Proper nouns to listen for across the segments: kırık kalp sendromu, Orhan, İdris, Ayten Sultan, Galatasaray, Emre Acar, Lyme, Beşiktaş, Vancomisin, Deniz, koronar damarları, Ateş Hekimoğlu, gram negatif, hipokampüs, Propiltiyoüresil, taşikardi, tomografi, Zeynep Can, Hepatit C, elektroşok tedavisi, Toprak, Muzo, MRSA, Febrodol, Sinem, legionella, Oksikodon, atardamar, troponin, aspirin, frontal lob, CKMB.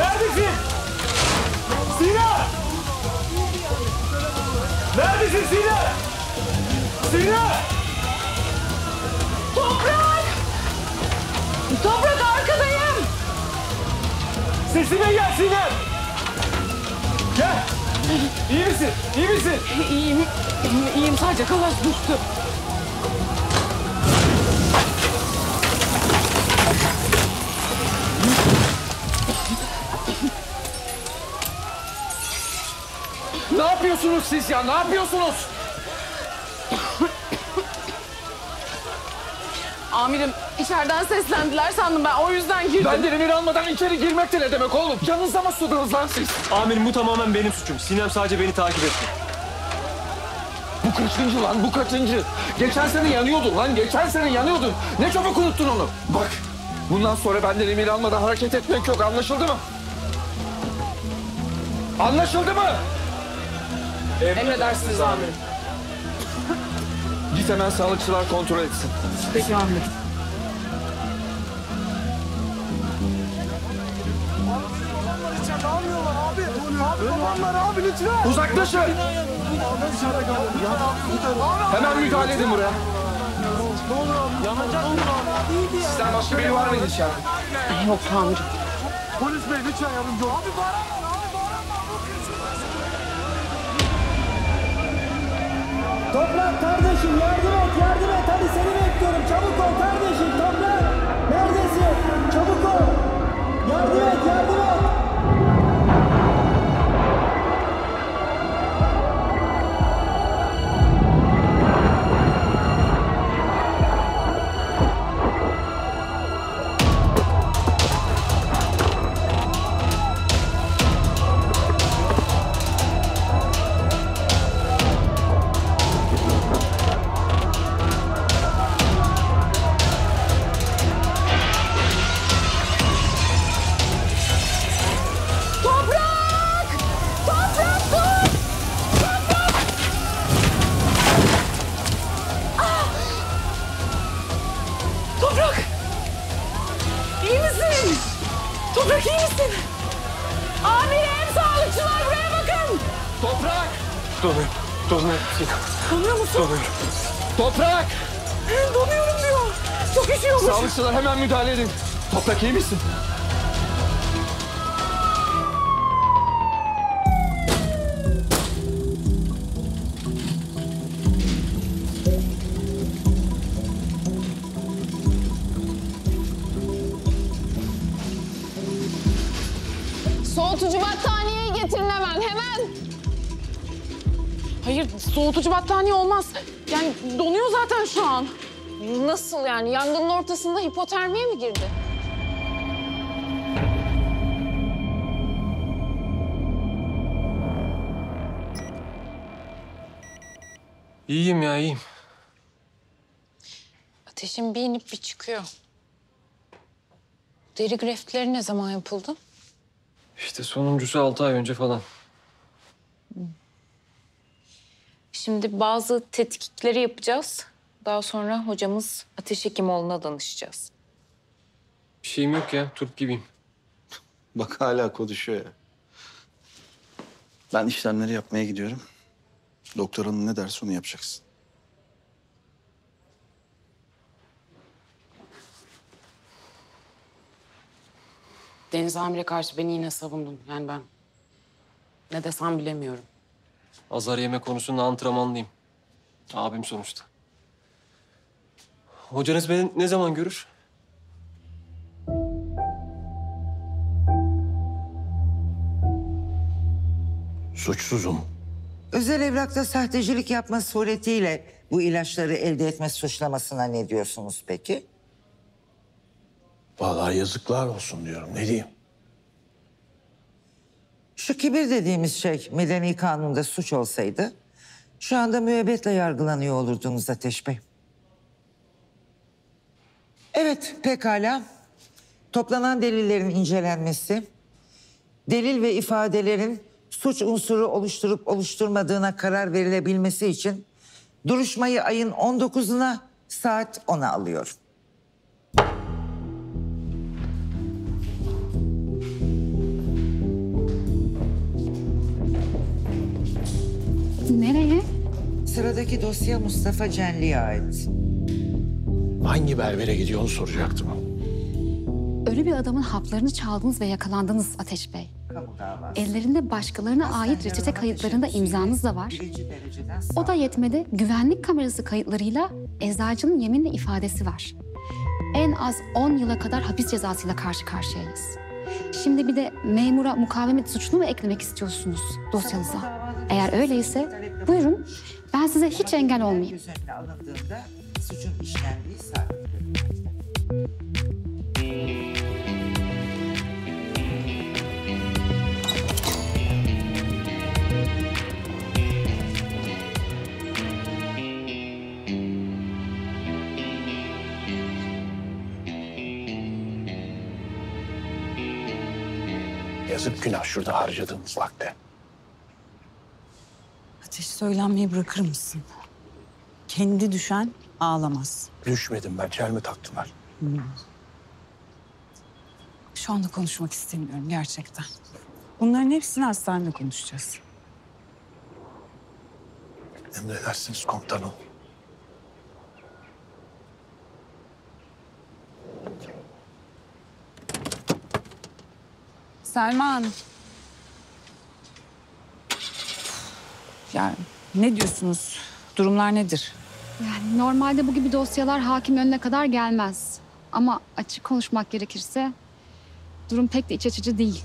Neredesin? Sinem! Neredesin Sinem? Sinem! Toprak! Toprak arkadayım! Sesime gel Sinem! Gel! İyi misin? İyi misin? İyiyim. İyiyim, sadece kalas düştü. Ne yapıyorsunuz siz ya? Ne yapıyorsunuz? Amirim, içeriden seslendiler sandım ben. O yüzden girdim. Benden emir almadan içeri girmek de ne demek oğlum? Yanınıza mı sudunuz lan siz? Amirim, bu tamamen benim suçum. Sinem sadece beni takip etti. Bu kaçıncı lan? Bu kaçıncı? Geçen sene yanıyordun lan. Geçen sene yanıyordun. Ne çabuk unuttun onu. Bak, bundan sonra benden emir almadan hareket etmek yok. Anlaşıldı mı? Anlaşıldı mı? Emredersiniz amirim. Git hemen sağlıkçılar kontrol etsin. Peki amirim. Uzaklaşın. Hemen müdahale edin buraya. Sizden başka biri var mıydı içeride? Yok amirim. Polis bey lütfen yardımcı ol. Abi bağırma. Toprak kardeşim yardım et hadi seni bekliyorum, çabuk ol kardeşim. Toprak neredesin, çabuk ol, yardım et. Hemen müdahale edin. Toprak iyi misin? Soğutucu battaniyeyi getirin hemen. Hayır, soğutucu battaniye olmaz. Yani donuyor zaten şu an. Nasıl yani? Yangının ortasında hipotermiye mi girdi? İyiyim ya, iyiyim. Ateşim bir inip bir çıkıyor. Deri graftleri ne zaman yapıldı? İşte sonuncusu 6 ay önce falan. Şimdi bazı tetkikleri yapacağız. Daha sonra hocamız Ateş Hekimoğlu'na danışacağız. Bir şeyim yok ya, turp gibiyim. Bak hala konuşuyor ya. Ben işlemleri yapmaya gidiyorum. Doktor hanım ne derse onu yapacaksın. Deniz amire karşı beni yine savundun. Yani ben ne desem bilemiyorum. Azar yeme konusunda antrenmanlıyım. Abim sonuçta. Hocanız beni ne zaman görür? Suçsuzum. Özel evrakta sahtecilik yapma suretiyle bu ilaçları elde etme suçlamasına ne diyorsunuz peki? Vallahi yazıklar olsun diyorum. Ne diyeyim? Şu kibir dediğimiz şey medeni kanunda suç olsaydı şu anda müebbetle yargılanıyor olurdunuz Ateş Bey. Evet, pekala. Toplanan delillerin incelenmesi, delil ve ifadelerin suç unsuru oluşturup oluşturmadığına karar verilebilmesi için duruşmayı ayın 19'una saat 10'a alıyorum. Elimizdeki dosya Mustafa Cenli'ye ait. Hangi berbere gidiyor onu soracaktım. Ölü bir adamın haplarını çaldınız ve yakalandınız Ateş Bey. Ellerinde başkalarına ait reçete kayıtlarında imzanız da var. O da yetmedi, güvenlik kamerası kayıtlarıyla eczacının yeminle ifadesi var. En az 10 yıla kadar hapis cezasıyla karşı karşıyayız. Şimdi bir de memura mukavemet suçunu mu eklemek istiyorsunuz dosyanıza? Eğer öyleyse buyurun, ben size hiç engel olmayayım. Yazık günah şurada harcadığımız vakte. Ateş, söylenmeyi bırakır mısın? Kendi düşen ağlamaz. Düşmedim ben, çelme taktılar. Şu anda konuşmak istemiyorum gerçekten. Bunların hepsini hastanede konuşacağız. Emredersiniz komutanım. Selma Hanım. Yani ne diyorsunuz? Durumlar nedir? Yani normalde bu gibi dosyalar hakim önüne kadar gelmez. Ama açık konuşmak gerekirse durum pek de iç açıcı değil.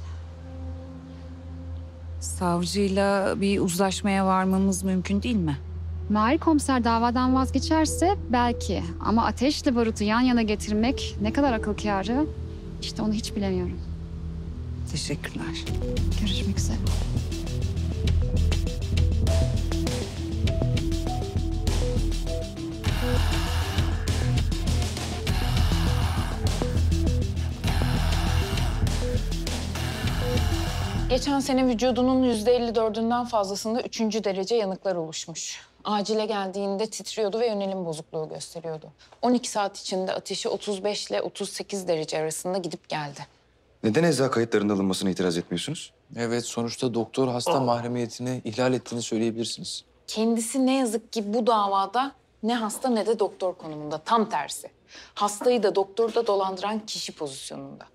Savcıyla bir uzlaşmaya varmamız mümkün değil mi? Mahir komiser davadan vazgeçerse belki. Ama ateşle barutu yan yana getirmek ne kadar akıl kârı, işte onu hiç bilemiyorum. Teşekkürler. Görüşmek üzere. Geçen sene vücudunun %54'ünden fazlasında 3. derece yanıklar oluşmuş. Acile geldiğinde titriyordu ve yönelim bozukluğu gösteriyordu. 12 saat içinde ateşi 35 ile 38 derece arasında gidip geldi. Neden eczacı kayıtlarının alınmasına itiraz etmiyorsunuz? Evet, sonuçta doktor hasta mahremiyetini ihlal ettiğini söyleyebilirsiniz. Kendisi ne yazık ki bu davada ne hasta ne de doktor konumunda. Tam tersi. Hastayı da doktoru da dolandıran kişi pozisyonunda.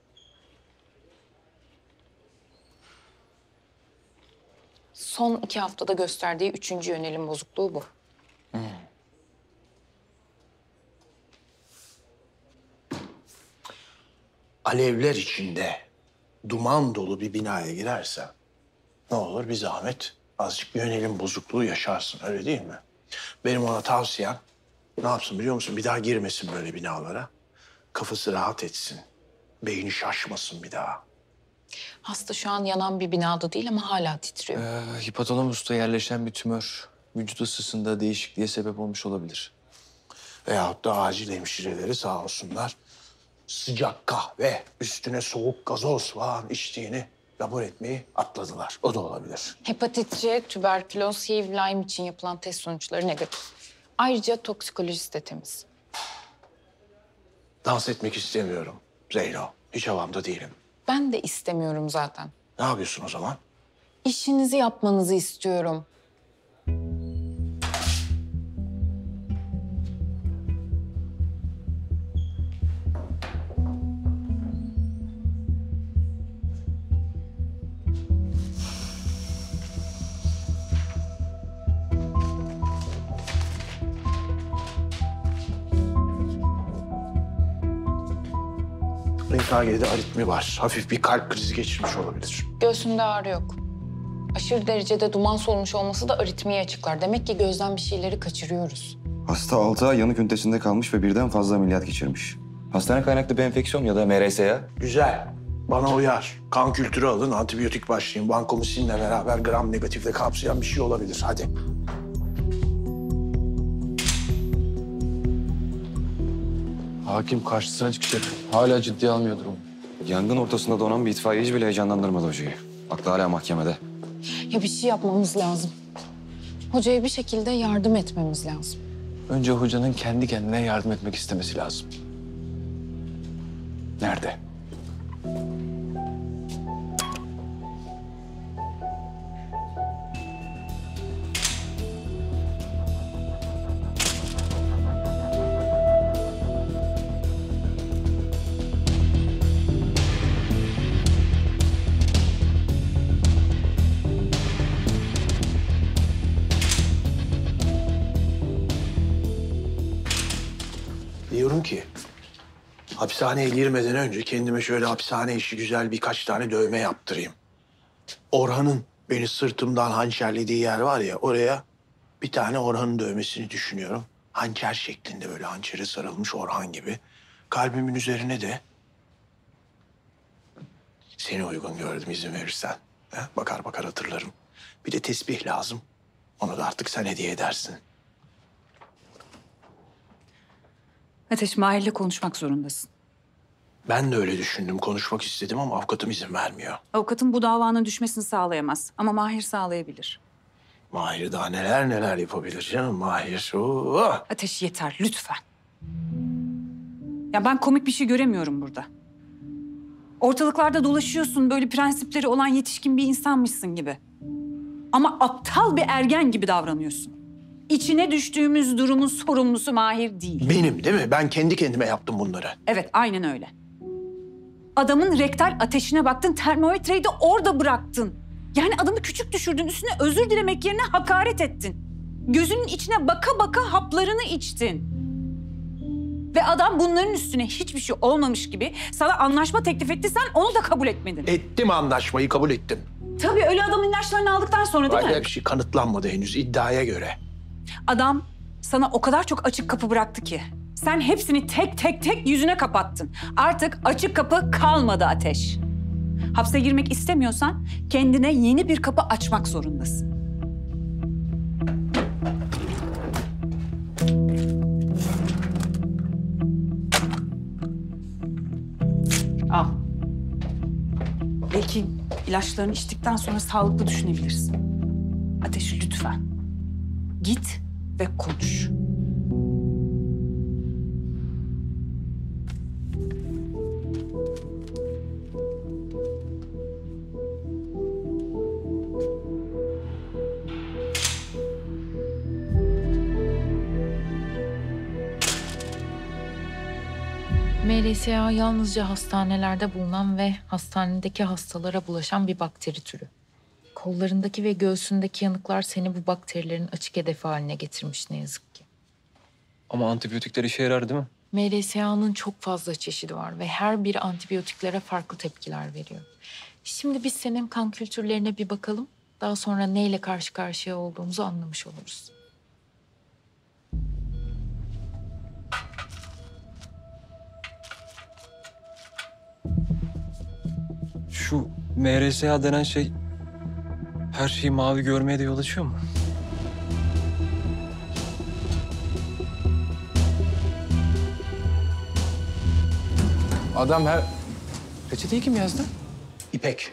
Son 2 haftada gösterdiği 3. yönelim bozukluğu bu. Alevler içinde duman dolu bir binaya girersen ne olur bir zahmet azıcık bir yönelim bozukluğu yaşarsın, öyle değil mi? Benim ona tavsiyem ne yapsın biliyor musun? Bir daha girmesin böyle binalara. Kafası rahat etsin. Beyni şaşmasın bir daha. Hasta şu an yanan bir binada değil ama hala titriyor. Hipotalamus'ta yerleşen bir tümör vücut ısısında değişikliğe sebep olmuş olabilir. Veyahut da acil hemşireleri sağ olsunlar sıcak kahve, üstüne soğuk gazoz falan içtiğini labor etmeyi atladılar. O da olabilir. Hepatit C, tüberküloz, HIV, Lyme için yapılan test sonuçları negatif. Ayrıca toksikolojisi de temiz. Dans etmek istemiyorum Zeyno. Hiç havamda değilim. Ben de istemiyorum zaten. Ne yapıyorsun o zaman? İşinizi yapmanızı istiyorum. RKG'de aritmi var. Hafif bir kalp krizi geçirmiş olabilir. Göğsünde ağrı yok. Aşırı derecede duman solmuş olması da aritmiyi açıklar. Demek ki gözden bir şeyleri kaçırıyoruz. Hasta 6 ay yanık ünitesinde kalmış ve birden fazla ameliyat geçirmiş. Hastane kaynaklı bir enfeksiyon ya da MRSA. Güzel. Bana uyar. Kan kültürü alın, antibiyotik başlayın. Vancomisinle beraber gram negatifle kapsayan bir şey olabilir. Hadi. Hakim karşısına çıkacak. Hala ciddiye almıyor durumu. Yangın ortasında donan bir itfaiyeci bile heyecanlandırmadı hocayı. Aklı hala mahkemede. Ya bir şey yapmamız lazım. Hocaya bir şekilde yardım etmemiz lazım. Önce hocanın kendi kendine yardım etmek istemesi lazım. Nerede? ki hapishaneye girmeden önce kendime şöyle hapishane işi güzel birkaç tane dövme yaptırayım. Orhan'ın beni sırtımdan hançerlediği yer var ya, oraya bir tane Orhan'ın dövmesini düşünüyorum. Hançer şeklinde, böyle hançere sarılmış Orhan gibi. Kalbimin üzerine de seni uygun gördüm, izin verirsen. He? Bakar bakar hatırlarım. Bir de tesbih lazım. Onu da artık sen hediye edersin. Ateş, Mahir'le konuşmak zorundasın. Ben de öyle düşündüm. Konuşmak istedim ama avukatım izin vermiyor. Avukatım bu davanın düşmesini sağlayamaz. Ama Mahir sağlayabilir. Mahir daha neler neler yapabilir canım. Mahir. Oh. Ateş yeter lütfen. Ya ben komik bir şey göremiyorum burada. Ortalıklarda dolaşıyorsun, böyle prensipleri olan yetişkin bir insanmışsın gibi. Ama aptal bir ergen gibi davranıyorsun. İçine düştüğümüz durumun sorumlusu Mahir değil. Benim değil mi? Ben kendi kendime yaptım bunları. Evet, aynen öyle. Adamın rektal ateşine baktın, termometreyi de orada bıraktın. Yani adamı küçük düşürdün, üstüne özür dilemek yerine hakaret ettin. Gözünün içine baka baka haplarını içtin. Ve adam bunların üstüne hiçbir şey olmamış gibi sana anlaşma teklif etti, sen onu da kabul etmedin. Ettim, anlaşmayı kabul ettim. Tabii, öyle adamın ilaçlarını aldıktan sonra değil mi? Öyle bir şey kanıtlanmadı henüz iddiaya göre. Adam sana o kadar çok açık kapı bıraktı ki sen hepsini tek yüzüne kapattın. Artık açık kapı kalmadı Ateş. Hapse girmek istemiyorsan kendine yeni bir kapı açmak zorundasın. Al. Belki ilaçlarını içtikten sonra sağlıklı düşünebilirsin. Ateş lütfen. Git ve konuş. MRSA yalnızca hastanelerde bulunan ve hastanedeki hastalara bulaşan bir bakteri türü. Kollarındaki ve göğsündeki yanıklar seni bu bakterilerin açık hedefi haline getirmiş ne yazık ki. Ama antibiyotikler işe yarar değil mi? MRSA'nın çok fazla çeşidi var ve her biri antibiyotiklere farklı tepkiler veriyor. Şimdi biz senin kan kültürlerine bir bakalım. Daha sonra neyle karşı karşıya olduğumuzu anlamış oluruz. Şu MRSA denen şey her şeyi mavi görmeye de yol açıyor mu? Adam her... Reçeteyi kim yazdı? İpek.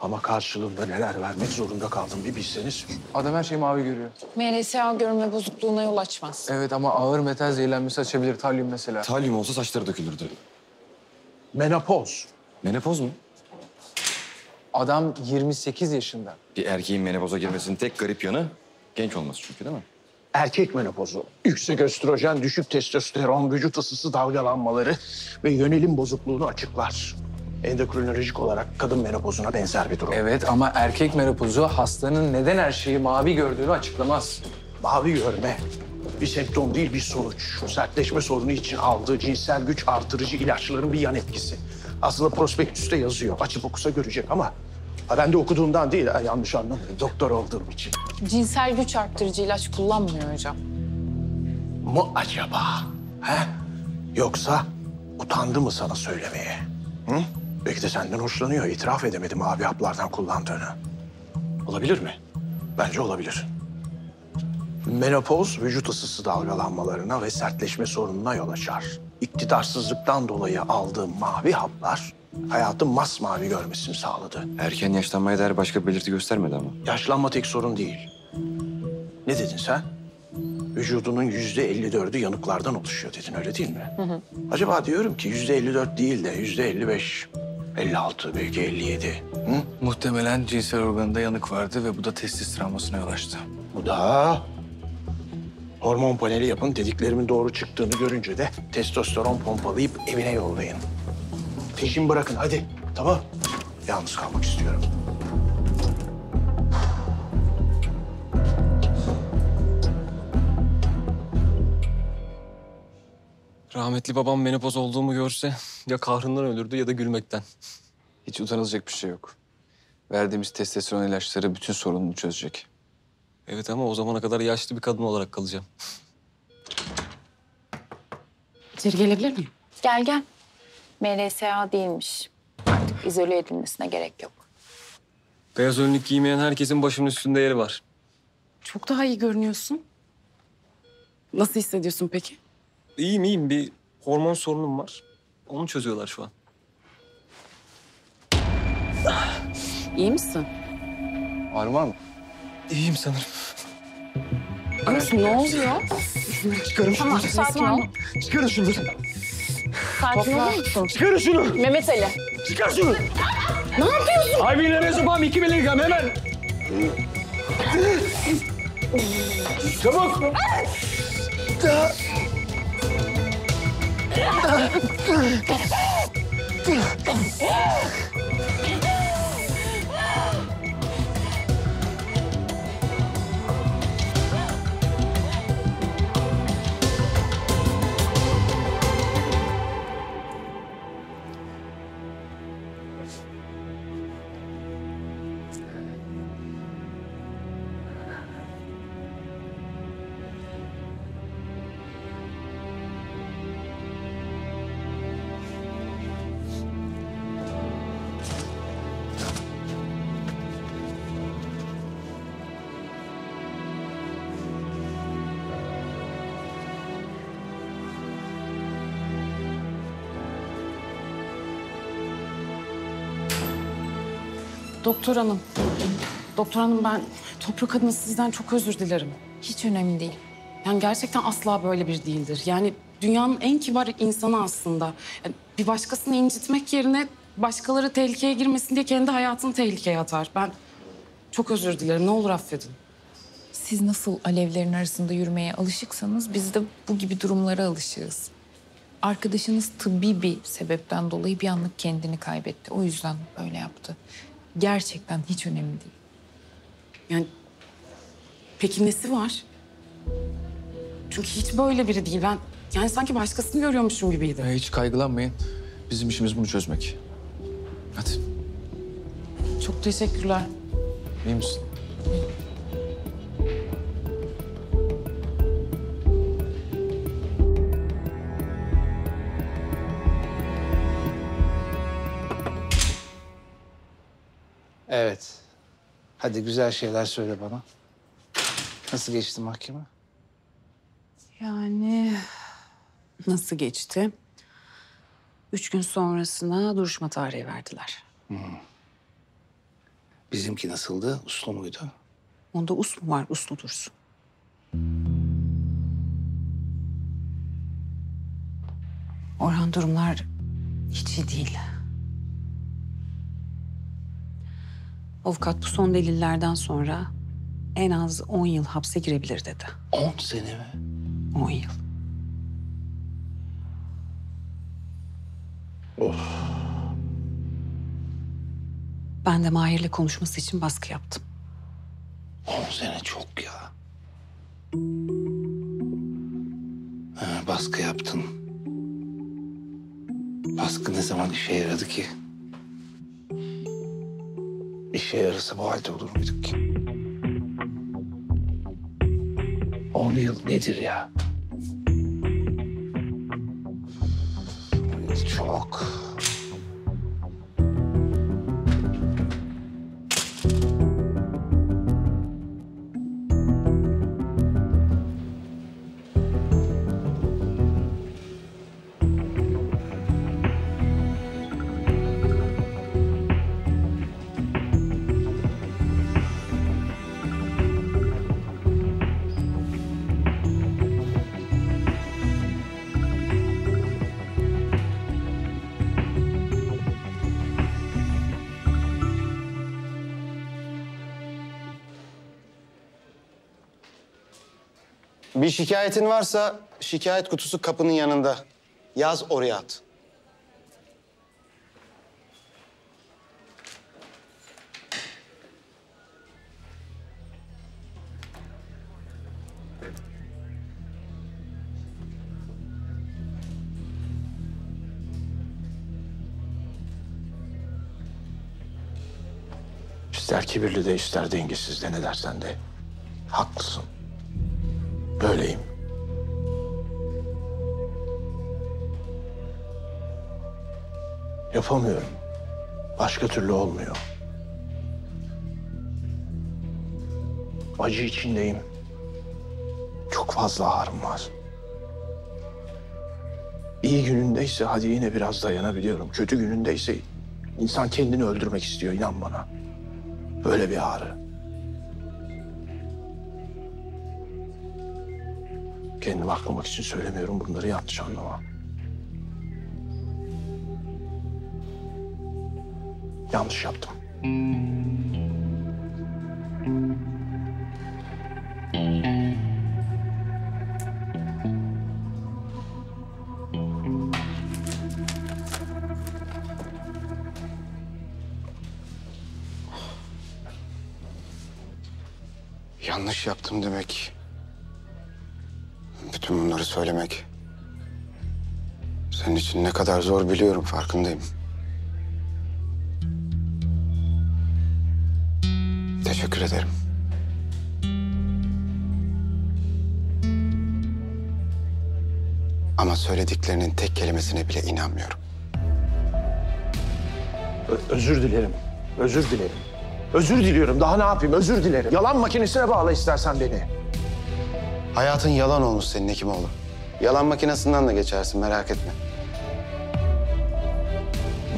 Ama karşılığında neler vermek zorunda kaldım bir bilseniz. Adam her şeyi mavi görüyor. MRSA görme bozukluğuna yol açmaz. Evet ama ağır metal zehirlenmesi açabilir. Talyum mesela. Talyum olsa saçları dökülürdü. Menopoz. Menopoz mu? Adam 28 yaşında. Bir erkeğin menopoza girmesinin tek garip yanı genç olması çünkü değil mi? Erkek menopozu, yüksek östrojen, düşük testosteron, vücut ısısı dalgalanmaları ve yönelim bozukluğunu açıklar. Endokrinolojik olarak kadın menopozuna benzer bir durum. Evet ama erkek menopozu hastanın neden her şeyi mavi gördüğünü açıklamaz. Mavi görme bir semptom değil, bir sonuç. Sertleşme sorunu için aldığı cinsel güç artırıcı ilaçların bir yan etkisi. Aslında prospektüste yazıyor. Açıp okusa görecek ama ben de okuduğumdan değil, yanlış anlamayın. Doktor olduğum için. Cinsel güç arttırıcı ilaç kullanmıyor hocam. Mu acaba? He? Yoksa utandı mı sana söylemeye? Hı? Belki de senden hoşlanıyor. İtiraf edemedim abi haplardan kullandığını. Olabilir mi? Bence olabilir. Menopoz, vücut ısısı dalgalanmalarına ve sertleşme sorununa yol açar. İktidarsızlıktan dolayı aldığı mavi haplar hayatın masmavi görmesini sağladı. Erken yaşlanmaya dair başka belirti göstermedi ama. Yaşlanma tek sorun değil. Ne dedin sen? Vücudunun %54'ü yanıklardan oluşuyor dedin, öyle değil mi? Hı hı. Acaba diyorum ki %54 değil de %55, 56 belki 57. Hı? Muhtemelen cinsel organında yanık vardı ve bu da testis travmasına yol açtı. Bu da... Hormon paneli yapın, dediklerimin doğru çıktığını görünce de testosteron pompalayıp evine yollayın. Peşimi bırakın hadi, tamam. Yalnız kalmak istiyorum. Rahmetli babam menopoz olduğumu görse ya kahrından ölürdü ya da gülmekten. Hiç utanılacak bir şey yok. Verdiğimiz testosteron ilaçları bütün sorununu çözecek. Evet ama o zamana kadar yaşlı bir kadın olarak kalacağım. İçeri gelebilir miyim? Gel gel. MRSA değilmiş. Artık izole edilmesine gerek yok. Beyaz önlük giymeyen herkesin başımın üstünde yeri var. Çok daha iyi görünüyorsun. Nasıl hissediyorsun peki? İyiyim iyiyim. Bir hormon sorunum var. Onu çözüyorlar şu an. İyi misin? Ağrım var mı? İyiyim sanırım. Anasın ne oluyor? Çıkarın şunları. Sakin ol. Çıkarın şunları. Sakin olur musun? Çıkarın şunu. Mehmet Ali. Çıkar şunu. Ne yapıyorsun? Ay bir mezopam 2 miligram hemen. Çabuk. Doktor hanım, ben Toprak adına sizden çok özür dilerim. Hiç önemli değil. Yani gerçekten asla böyle bir değildir. Yani dünyanın en kibar insanı aslında. Yani bir başkasını incitmek yerine başkaları tehlikeye girmesin diye kendi hayatını tehlikeye atar. Ben çok özür dilerim. Ne olur affedin. Siz nasıl alevlerin arasında yürümeye alışıksanız biz de bu gibi durumlara alışığız. Arkadaşınız tıbbi bir sebepten dolayı bir anlık kendini kaybetti. O yüzden böyle yaptı. Gerçekten hiç önemli değil. Yani peki nesi var? Çünkü hiç böyle biri değil. Ben yani sanki başkasını görüyormuşum gibiydi. Hiç kaygılanmayın. Bizim işimiz bunu çözmek. Hadi. Çok teşekkürler. İyi misin? Evet. Hadi güzel şeyler söyle bana. Nasıl geçti mahkeme? Yani nasıl geçti? 3 gün sonrasına duruşma tarihi verdiler. Hmm. Bizimki nasıldı? Uslu muydu? Onda us mu var? Uslu dursun. Orhan durumlar hiç iyi değil. Avukat bu son delillerden sonra en az 10 yıl hapse girebilir dedi. 10 sene mi? 10 yıl. Of. Ben de Mahir'le konuşması için baskı yaptım. 10 sene çok ya. Ha, baskı yaptın. Baskı ne zaman işe yaradı ki? İşe yarasa bu halde olur muyduk ki? 10 yıl nedir ya? Çok. Bir şikayetin varsa şikayet kutusu kapının yanında. Yaz oraya at. İster kibirli de ister dengesiz de ne dersen de haklısın. Böyleyim. Yapamıyorum. Başka türlü olmuyor. Acı içindeyim. Çok fazla ağrım var. İyi günündeyse hadi yine biraz dayanabiliyorum. Kötü günündeyse insan kendini öldürmek istiyor, inan bana. Böyle bir ağrı. Kendimi aklamak için söylemiyorum, bunları yanlış anlama. Yanlış yaptım. Yanlış yaptım demek. Bütün bunları söylemek senin için ne kadar zor biliyorum, farkındayım. Teşekkür ederim. Ama söylediklerinin tek kelimesine bile inanmıyorum. Özür dilerim. Özür diliyorum, daha ne yapayım, özür dilerim. Yalan makinesine bağla istersen beni. Hayatın yalan olmuş senin Hekimoğlu. Yalan makinesinden de geçersin, merak etme.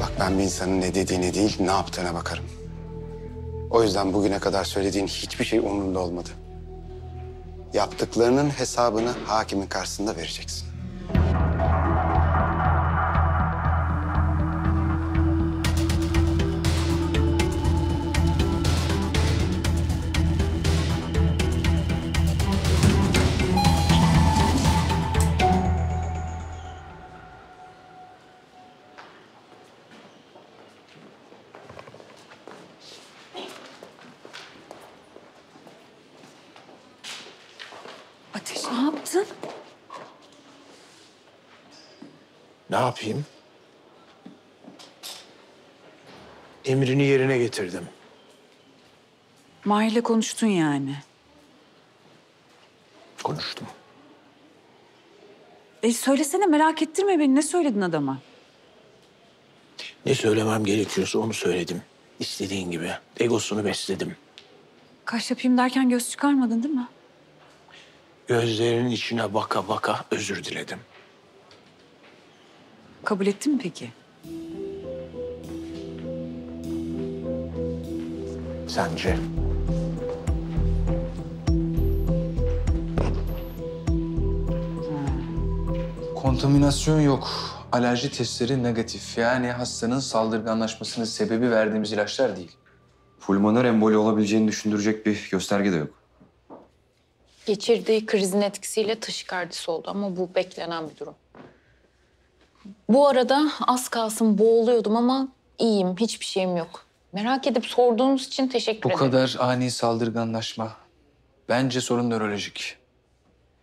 Bak, ben bir insanın ne dediğine değil, ne yaptığına bakarım. O yüzden bugüne kadar söylediğin hiçbir şey umurumda olmadı. Yaptıklarının hesabını hakimin karşısında vereceksin. Ne yapayım? Emrini yerine getirdim. Mahir'le konuştun yani. Konuştum. Söylesene, merak ettirme beni. Ne söyledin adama? Ne söylemem gerekiyorsa onu söyledim. İstediğin gibi. Egosunu besledim. Kaş yapayım derken göz çıkarmadın değil mi? Gözlerinin içine baka baka özür diledim. Kabul etti mi peki? Sence? Kontaminasyon yok. Alerji testleri negatif. Yani hastanın saldırganlaşmasının sebebi verdiğimiz ilaçlar değil. Pulmoner emboli olabileceğini düşündürecek bir gösterge de yok. Geçirdiği krizin etkisiyle taşikardisi oldu ama bu beklenen bir durum. Bu arada az kalsın boğuluyordum ama iyiyim, hiçbir şeyim yok. Merak edip sorduğunuz için teşekkür ederim. Bu kadar ani saldırganlaşma. Bence sorun nörolojik.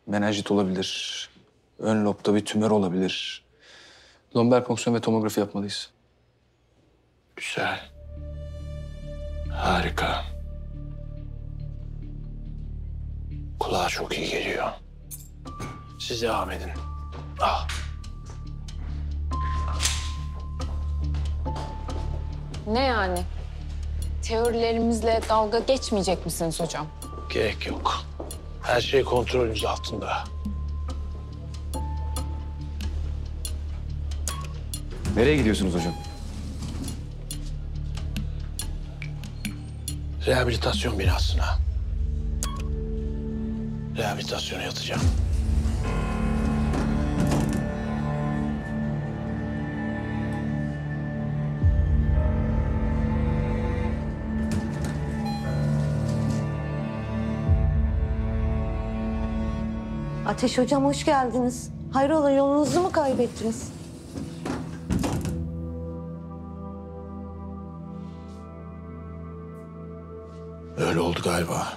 Menenjit olabilir. Ön lobda bir tümör olabilir. Lomber ponksiyon ve tomografi yapmalıyız. Güzel. Harika. Kulağa çok iyi geliyor. Siz devam edin. Ah. Ne yani? Teorilerimizle dalga geçmeyecek misiniz hocam? Gerek yok. Her şey kontrolümüz altında. Nereye gidiyorsunuz hocam? Rehabilitasyon binasına. Rehabilitasyona yatacağım. Ateş hocam, hoş geldiniz. Hayrola, yolunuzu mu kaybettiniz? Öyle oldu galiba.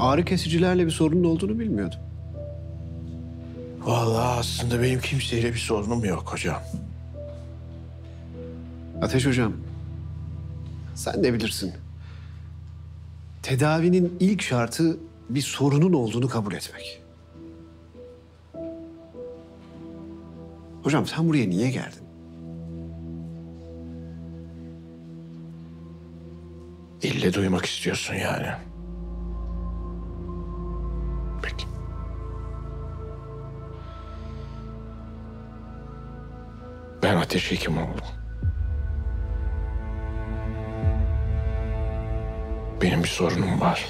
ağrı kesicilerle bir sorunun olduğunu bilmiyordum. Vallahi aslında benim kimseyle bir sorunum yok hocam. Ateş hocam, sen de bilirsin. Tedavinin ilk şartı bir sorunun olduğunu kabul etmek. Hocam sen buraya niye geldin? İlle duymak istiyorsun yani. Peki. Ben Ateş Hekimoğlu. Benim bir sorunum var.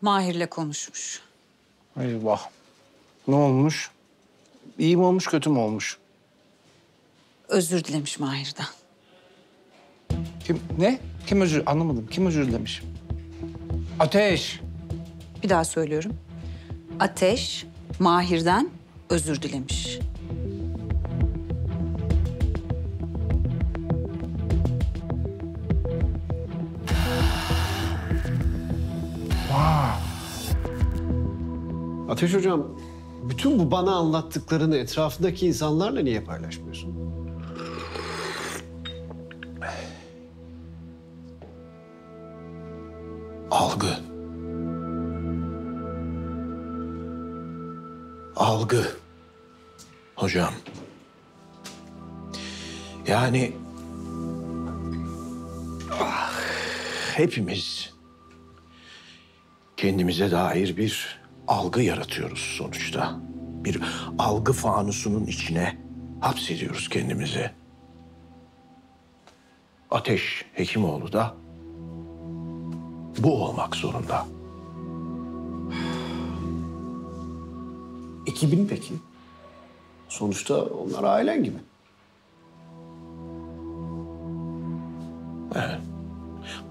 Mahir'le konuşmuş. Eyvah. Ne olmuş? İyi mi olmuş, kötü mü olmuş? Özür dilemiş Mahir'den. Kim? Ne? Kim özür? Anlamadım. Kim özür dilemiş? Ateş. Bir daha söylüyorum. Ateş Mahir'den özür dilemiş. Ateş hocam, bütün bu bana anlattıklarını etrafındaki insanlarla niye paylaşmıyorsun? Algı. Algı. Hocam. Yani... hepimiz... kendimize dair bir... algı yaratıyoruz sonuçta. Bir algı fanusunun içine hapsediyoruz kendimizi. Ateş Hekimoğlu da bu olmak zorunda. 2000 peki? Sonuçta onlar ailen gibi. Evet.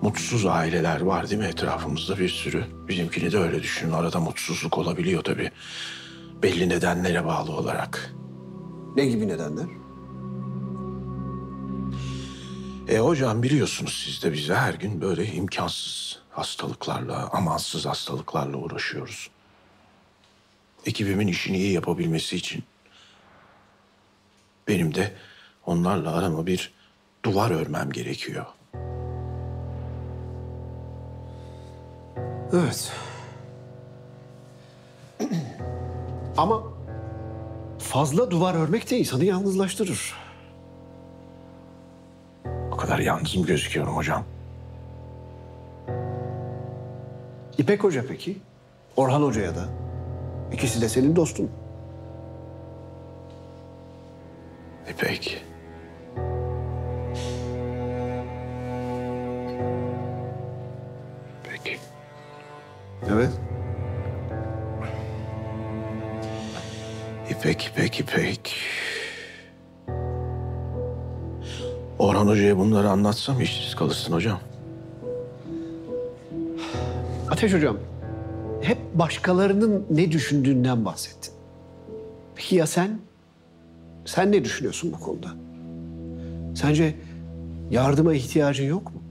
Mutsuz aileler var değil mi etrafımızda bir sürü? Bizimkini de öyle düşünün. Arada mutsuzluk olabiliyor tabii. Belli nedenlere bağlı olarak. Ne gibi nedenler? Hocam biliyorsunuz siz de biz de her gün böyle imkansız hastalıklarla, amansız hastalıklarla uğraşıyoruz. Ekibimin işini iyi yapabilmesi için benim de onlarla arama bir duvar örmem gerekiyor. Evet. Ama fazla duvar örmek de insanı yalnızlaştırır. O kadar yalnız mı gözüküyorum hocam? İpek Hoca peki? Orhan Hoca'ya da. İkisi de senin dostun. İpek. Peki. Evet. İpek. Orhan Hoca'ya bunları anlatsam işsiz kalırsın hocam. Ateş Hocam, hep başkalarının ne düşündüğünden bahsettin. Peki ya sen? Sen ne düşünüyorsun bu konuda? Sence yardıma ihtiyacın yok mu?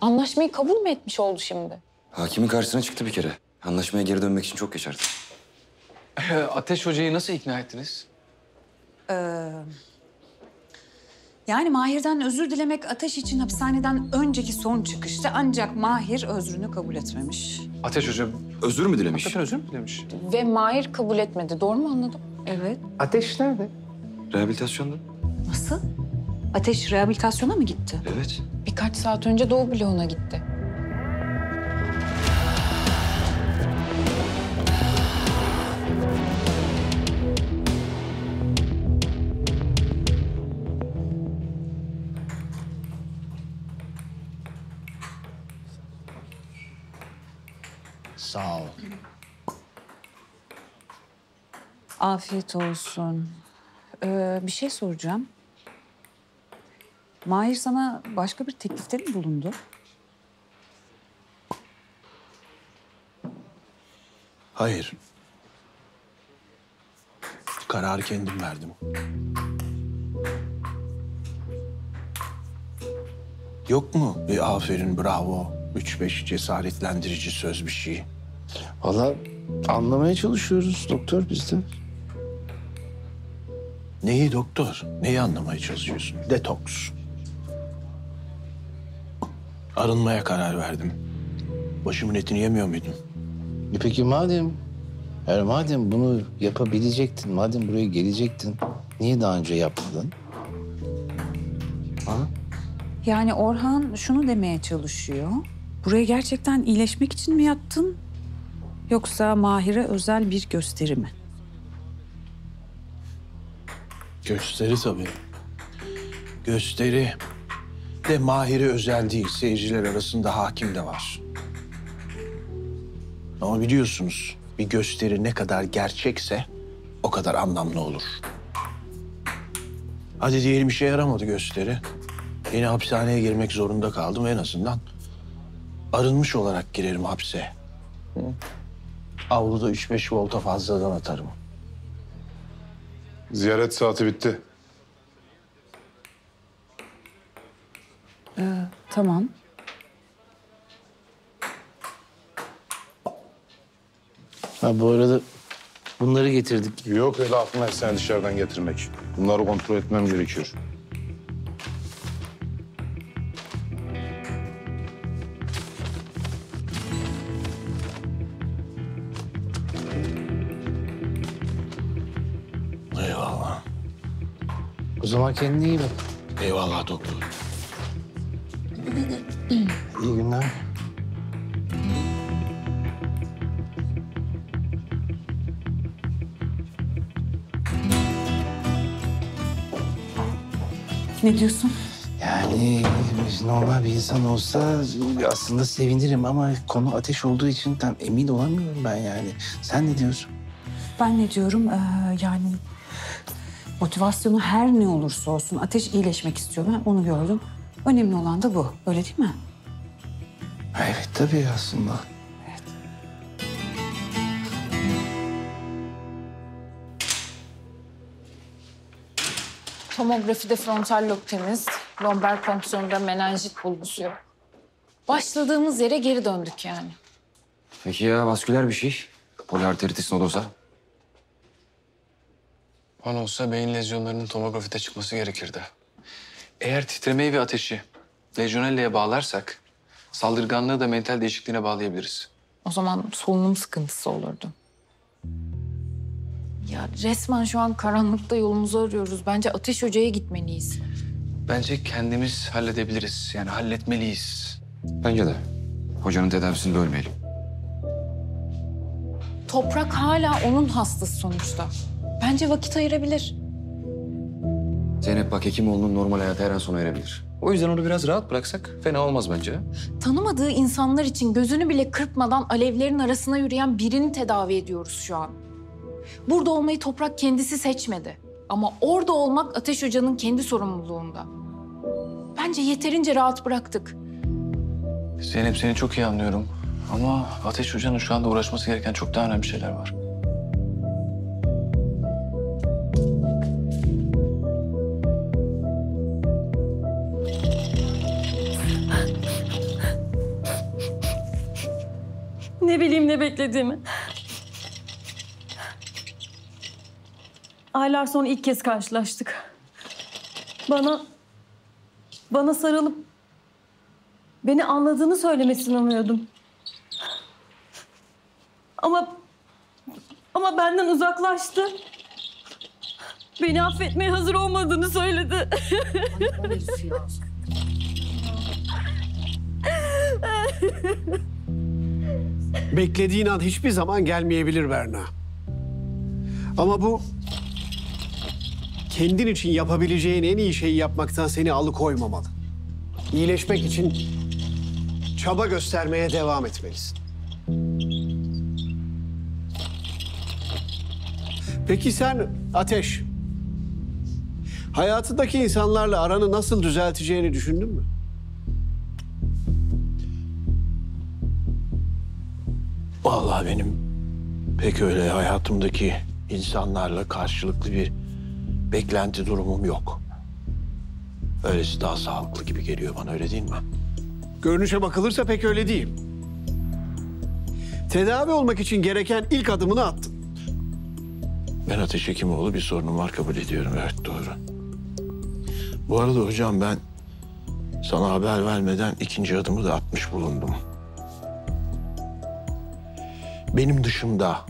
Anlaşmayı kabul mü etmiş oldu şimdi? Hakimin karşısına çıktı bir kere. Anlaşmaya geri dönmek için çok geçerdi. Ateş Hoca'yı nasıl ikna ettiniz? Yani Mahir'den özür dilemek Ateş için hapishaneden önceki son çıkıştı. Ancak Mahir özrünü kabul etmemiş. Ateş Hoca özür mü dilemiş? Hakikaten özür mü dilemiş? Ve Mahir kabul etmedi. Doğru mu anladım? Evet. Ateş nerede? Rehabilitasyonda. Nasıl? Ateş rehabilitasyona mı gitti? Evet. Birkaç saat önce Doğu bloğuna gitti. Sağ ol. Afiyet olsun. Bir şey soracağım. Mahir sana başka bir teklifte mi bulundu? Hayır. Kararı kendim verdim. Yok mu bir aferin, bravo, 3-5 cesaretlendirici söz bir şey? Vallahi anlamaya çalışıyoruz doktor biz de. Neyi doktor? Neyi anlamaya çalışıyorsun? Detoks. Arınmaya karar verdim. Başımın etini yemiyor muydun? Peki madem, madem bunu yapabilecektin, madem buraya gelecektin, niye daha önce yapmadın? Ha? Yani Orhan şunu demeye çalışıyor. Buraya gerçekten iyileşmek için mi yattın? Yoksa Mahir'e özel bir gösteri mi? Gösteri tabii. Gösteri de Mahir'e özel değil. Seyirciler arasında hakim de var. Ama biliyorsunuz bir gösteri ne kadar gerçekse o kadar anlamlı olur. Hadi diyelim işe yaramadı gösteri. Yine hapishaneye girmek zorunda kaldım. En azından arınmış olarak girerim hapse. Hı? Avluda 3-5 volta fazladan atarım. Ziyaret saati bitti. Tamam. Ha, bu arada bunları getirdik. Yok öyle aklına sen dışarıdan getirmek. Bunları kontrol etmem gerekiyor. Eyvallah. O zaman kendine iyi bak. Eyvallah doktor. İyi günler. Ne diyorsun? Yani normal bir insan olsa aslında sevinirim ama konu ateş olduğu için tam emin olamıyorum ben yani. Sen ne diyorsun? Ben ne diyorum? Yani motivasyonu her ne olursa olsun Ateş iyileşmek istiyor. Ben onu gördüm. Önemli olan da bu. Öyle değil mi? Evet tabii aslında. Evet. Tomografide frontal lob temiz, lomber ponksiyonda menenjit bulgusu yok. Başladığımız yere geri döndük yani. Peki ya vasküler bir şey? Poli arteritis nodosa? Pan olsa beyin lezyonlarının tomografide çıkması gerekirdi. Eğer titremeyi ve ateşi legionella'ya bağlarsak saldırganlığı da mental değişikliğine bağlayabiliriz. O zaman solunum sıkıntısı olurdu. Ya resmen şu an karanlıkta yolumuzu arıyoruz. Bence Ateş Hoca'ya gitmeliyiz. Bence kendimiz halledebiliriz. Yani halletmeliyiz. Bence de. Hocanın tedavisini bölmeyelim. Toprak hala onun hastası sonuçta. Bence vakit ayırabilir. Zeynep bak, Hekimoğlu'nun normal hayatı her an sona erebilir. O yüzden onu biraz rahat bıraksak fena olmaz bence. Tanımadığı insanlar için gözünü bile kırpmadan alevlerin arasına yürüyen birini tedavi ediyoruz şu an. Burada olmayı Toprak kendisi seçmedi. Ama orada olmak Ateş Hoca'nın kendi sorumluluğunda. Bence yeterince rahat bıraktık. Zeynep seni çok iyi anlıyorum. Ama Ateş Hoca'nın şu anda uğraşması gereken çok daha önemli şeyler var. Ne bileyim ne beklediğimi. Aylar sonra ilk kez karşılaştık. Bana sarılıp beni anladığını söylemesini umuyordum. Ama benden uzaklaştı. Beni affetmeye hazır olmadığını söyledi. Beklediğin an hiçbir zaman gelmeyebilir Berna. Ama bu kendin için yapabileceğin en iyi şeyi yapmaktan seni alıkoymamalı. İyileşmek için çaba göstermeye devam etmelisin. Peki sen Ateş, hayatındaki insanlarla aranı nasıl düzelteceğini düşündün mü? Vallahi benim pek öyle hayatımdaki insanlarla karşılıklı bir beklenti durumum yok. Öylesi daha sağlıklı gibi geliyor bana, öyle değil mi? Görünüşe bakılırsa pek öyle değil. Tedavi olmak için gereken ilk adımını attın. Ben Ateş Hekimoğlu, bir sorunum var, kabul ediyorum. Evet, doğru. Bu arada hocam ben sana haber vermeden ikinci adımı da atmış bulundum. Benim dışımda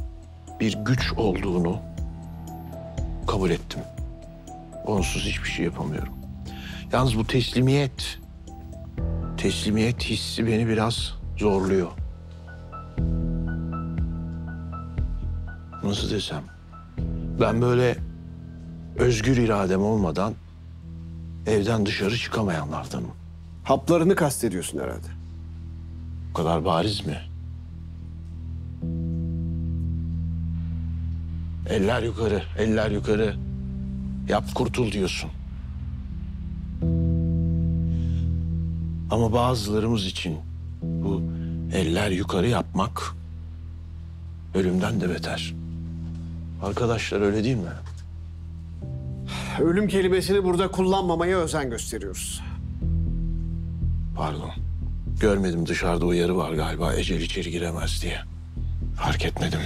bir güç olduğunu kabul ettim. Onsuz hiçbir şey yapamıyorum. Yalnız bu teslimiyet hissi beni biraz zorluyor. Nasıl desem? Ben böyle özgür iradem olmadan evden dışarı çıkamayanlardanım. Haplarını kastediyorsun herhalde. Bu kadar bariz mi? Eller yukarı, eller yukarı. Yap kurtul diyorsun. Ama bazılarımız için bu eller yukarı yapmak ölümden de beter. Arkadaşlar, öyle değil mi? Ölüm kelimesini burada kullanmamaya özen gösteriyoruz. Pardon. Görmedim, dışarıda uyarı var galiba. Ecel içeri giremez diye. Fark etmedim.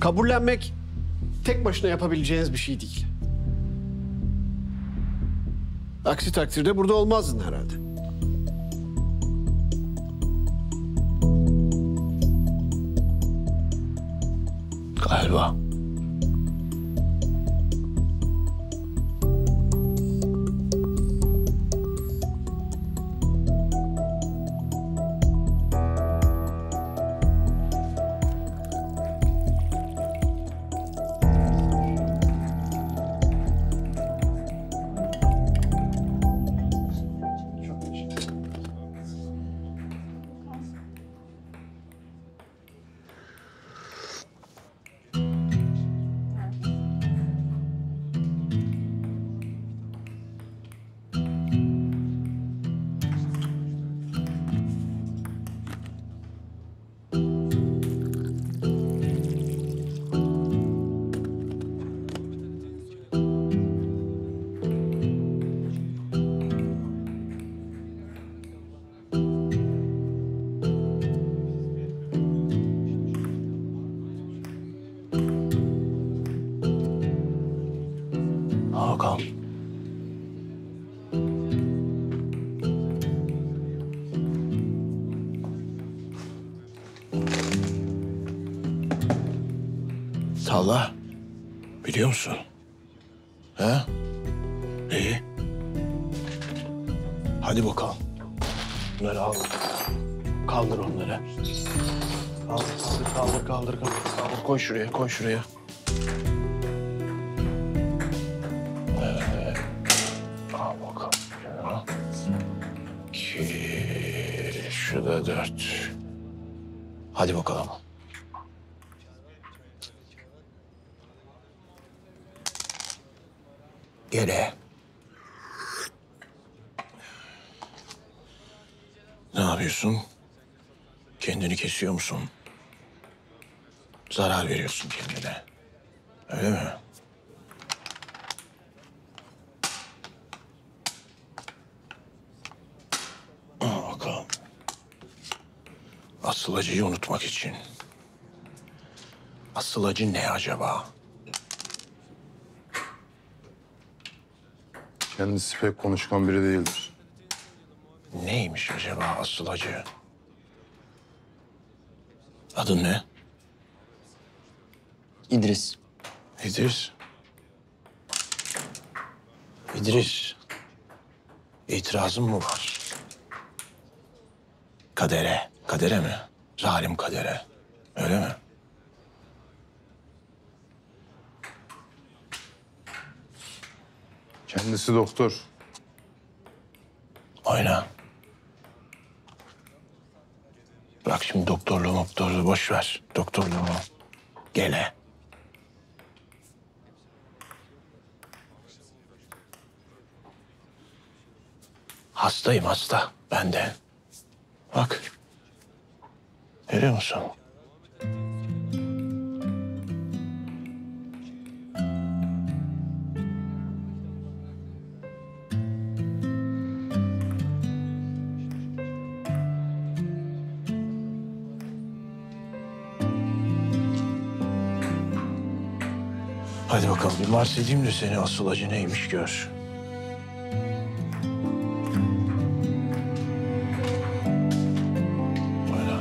Kabullenmek tek başına yapabileceğiniz bir şey değil. Aksi takdirde burada olmazdın herhalde. Galiba. Salla. Biliyor musun? Ha? İyi. Hadi bakalım. Bunları al. Kaldır onları. Kaldır. Koy şuraya, Al bakalım. Ya. 2, şu da 4. Hadi bakalım. Yere. Ne yapıyorsun? Kendini kesiyor musun? Zarar veriyorsun kendine. Öyle mi? Aa, bakalım. Asıl acıyı unutmak için. Asıl acı ne acaba? Kendisi pek konuşkan biri değildir. Neymiş acaba asıl acı? Adın ne? İdris. İdris. İtirazın mı var? Kadere. Kadere mi? Zalim kadere. Öyle mi? Kendisi doktor. Aynen. Bırak şimdi doktorluğu boş ver. Doktorluğu gele. Hastayım hasta. Ben de. Bak. Görüyor musun? Hadi bakalım bir mars edeyim de seni asıl acı neymiş gör. Böyle.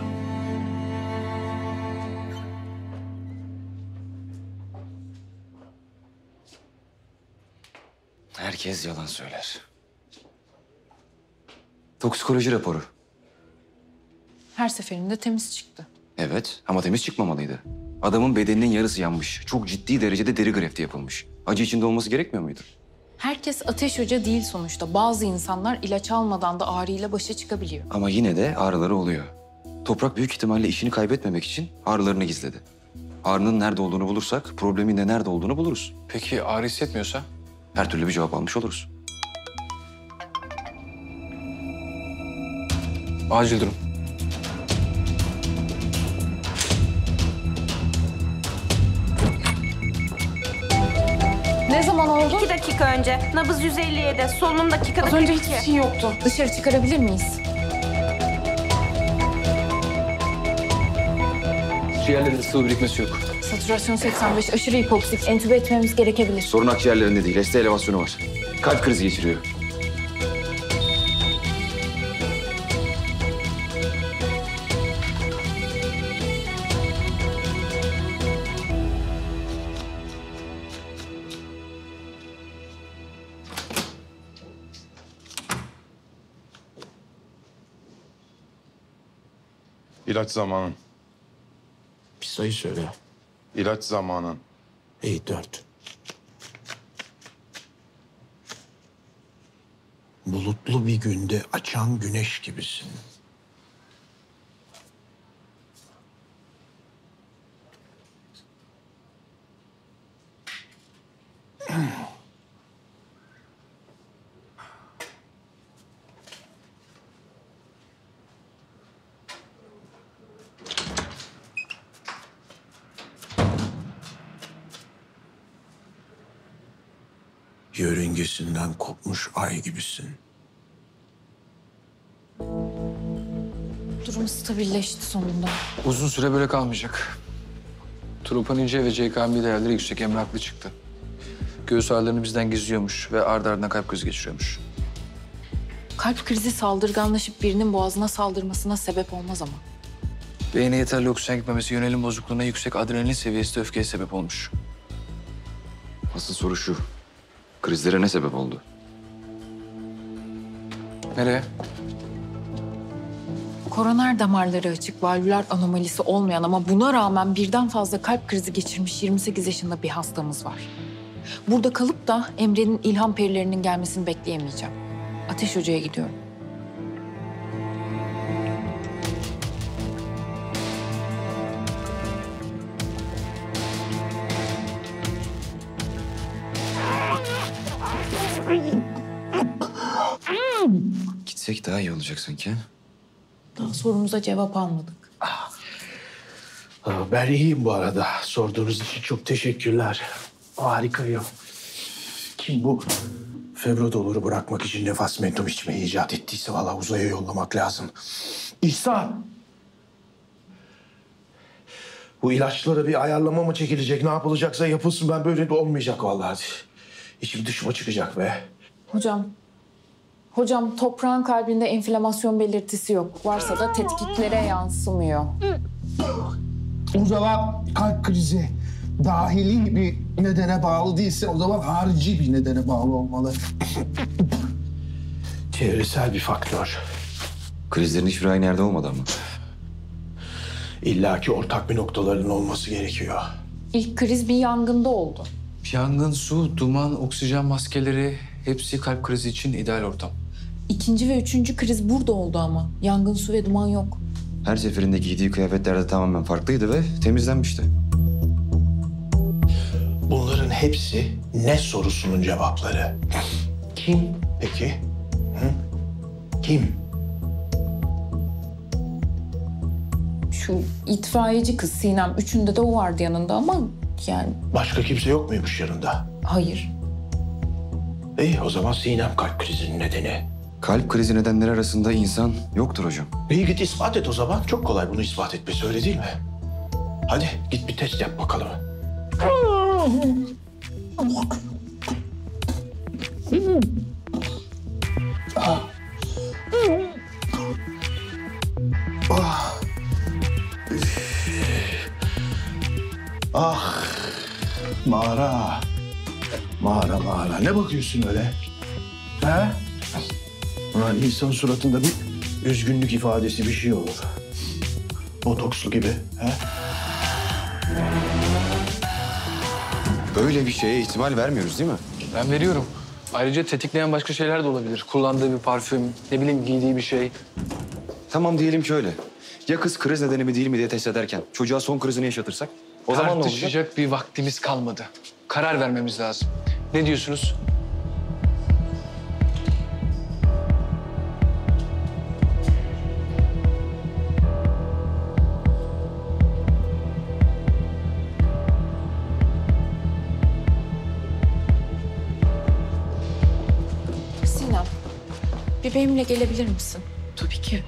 Herkes yalan söyler. Toksikoloji raporu. Her seferinde temiz çıktı. Evet ama temiz çıkmamalıydı. Adamın bedeninin yarısı yanmış. Çok ciddi derecede deri grafti yapılmış. Acı içinde olması gerekmiyor muydu? Herkes Ateş Hoca değil sonuçta. Bazı insanlar ilaç almadan da ağrıyla başa çıkabiliyor. Ama yine de ağrıları oluyor. Toprak büyük ihtimalle işini kaybetmemek için ağrılarını gizledi. Ağrının nerede olduğunu bulursak problemin de nerede olduğunu buluruz. Peki ağrı hissetmiyorsa? Her türlü bir cevap almış oluruz. Acil durum. Ne zaman oldu? 2 dakika önce. Nabız 157. Solunum dakikada 42. Az önce hiçbir şey yoktu. Dışarı çıkarabilir miyiz? Ciğerlerinde sıvı birikmesi yok. Satürasyon 85. Aşırı hipoksik. Entübe etmemiz gerekebilir. Sorun akciğerlerinde değil. ST elevasyonu var. Kalp krizi geçiriyor. İlaç zamanın. Bir sayı söyle. İlaç zamanın. İyi 4. Bulutlu bir günde açan güneş gibisin. Yörüngesinden kopmuş ay gibisin. Durum stabilleşti sonunda. Uzun süre böyle kalmayacak. Troponin C ve CKMB değerleri yüksek, Emre haklı çıktı. Göğüs ağrılarını bizden gizliyormuş ve ardı ardına kalp krizi geçiriyormuş. Kalp krizi saldırganlaşıp birinin boğazına saldırmasına sebep olmaz ama. Beyne yeterli oksijen gitmemesi yönelim bozukluğuna, yüksek adrenalin seviyesi de öfkeye sebep olmuş. Asıl soru şu. Krizlere ne sebep oldu? Nereye? Koronar damarları açık, valvüler anomalisi olmayan ama buna rağmen birden fazla kalp krizi geçirmiş 28 yaşında bir hastamız var. Burada kalıp da Emre'nin ilham perilerinin gelmesini bekleyemeyeceğim. Ateş Hoca'ya gidiyorum. Gitsek daha iyi olacak sanki. Daha sorumuza cevap almadık. Ben iyiyim bu arada. Sorduğunuz için çok teşekkürler. Harikayım. Kim bu? Febrodoluru bırakmak için nefas mentum içmeyi icat ettiyse vallahi uzaya yollamak lazım. İhsan! Bu ilaçları bir ayarlama mı çekilecek? Ne yapılacaksa yapılsın. Ben böyle de olmayacak vallahi. İçim dışıma çıkacak be. Hocam toprağın kalbinde enflamasyon belirtisi yok. Varsa da tetkiklere yansımıyor. O zaman kalp krizi dahili bir nedene bağlı değilse o zaman harici bir nedene bağlı olmalı. Çevresel bir faktör. Krizlerin hiçbir aynı yerde olmadı ama. İlla ki ortak bir noktaların olması gerekiyor. İlk kriz bir yangında oldu. Yangın, su, duman, oksijen maskeleri hepsi kalp krizi için ideal ortam. 2. ve 3. kriz burada oldu ama. Yangın, su ve duman yok. Her seferinde giydiği kıyafetlerde tamamen farklıydı ve temizlenmişti. Bunların hepsi ne sorusunun cevapları. Kim peki? Hı? Kim? Şu itfaiyeci kız Sinem. Üçünde de o vardı yanında ama yani... Başka kimse yok muymuş yanında? Hayır. İyi, o zaman Sinem kalp krizinin nedeni. Kalp krizi nedenleri arasında insan yoktur hocam. İyi, git ispat et o zaman. Çok kolay bunu ispat etmesi, öyle değil mi? Hadi git bir test yap bakalım. Ah, mağara. Mağara, mağara. Ne bakıyorsun öyle? Ha? Ha, insan suratında bir üzgünlük ifadesi, bir şey olur. Botokslu gibi. Ha? Böyle bir şeye ihtimal vermiyoruz değil mi? Ben veriyorum. Ayrıca tetikleyen başka şeyler de olabilir. Kullandığı bir parfüm, ne bileyim giydiği bir şey. Tamam, diyelim ki öyle. Ya kız kriz nedeni mi değil mi diye test ederken çocuğa son krizini yaşatırsak? O zaman ne olacak? Tartışacak bir vaktimiz kalmadı. Karar vermemiz lazım. Ne diyorsunuz? Sinem, bir benimle gelebilir misin? Tabii ki.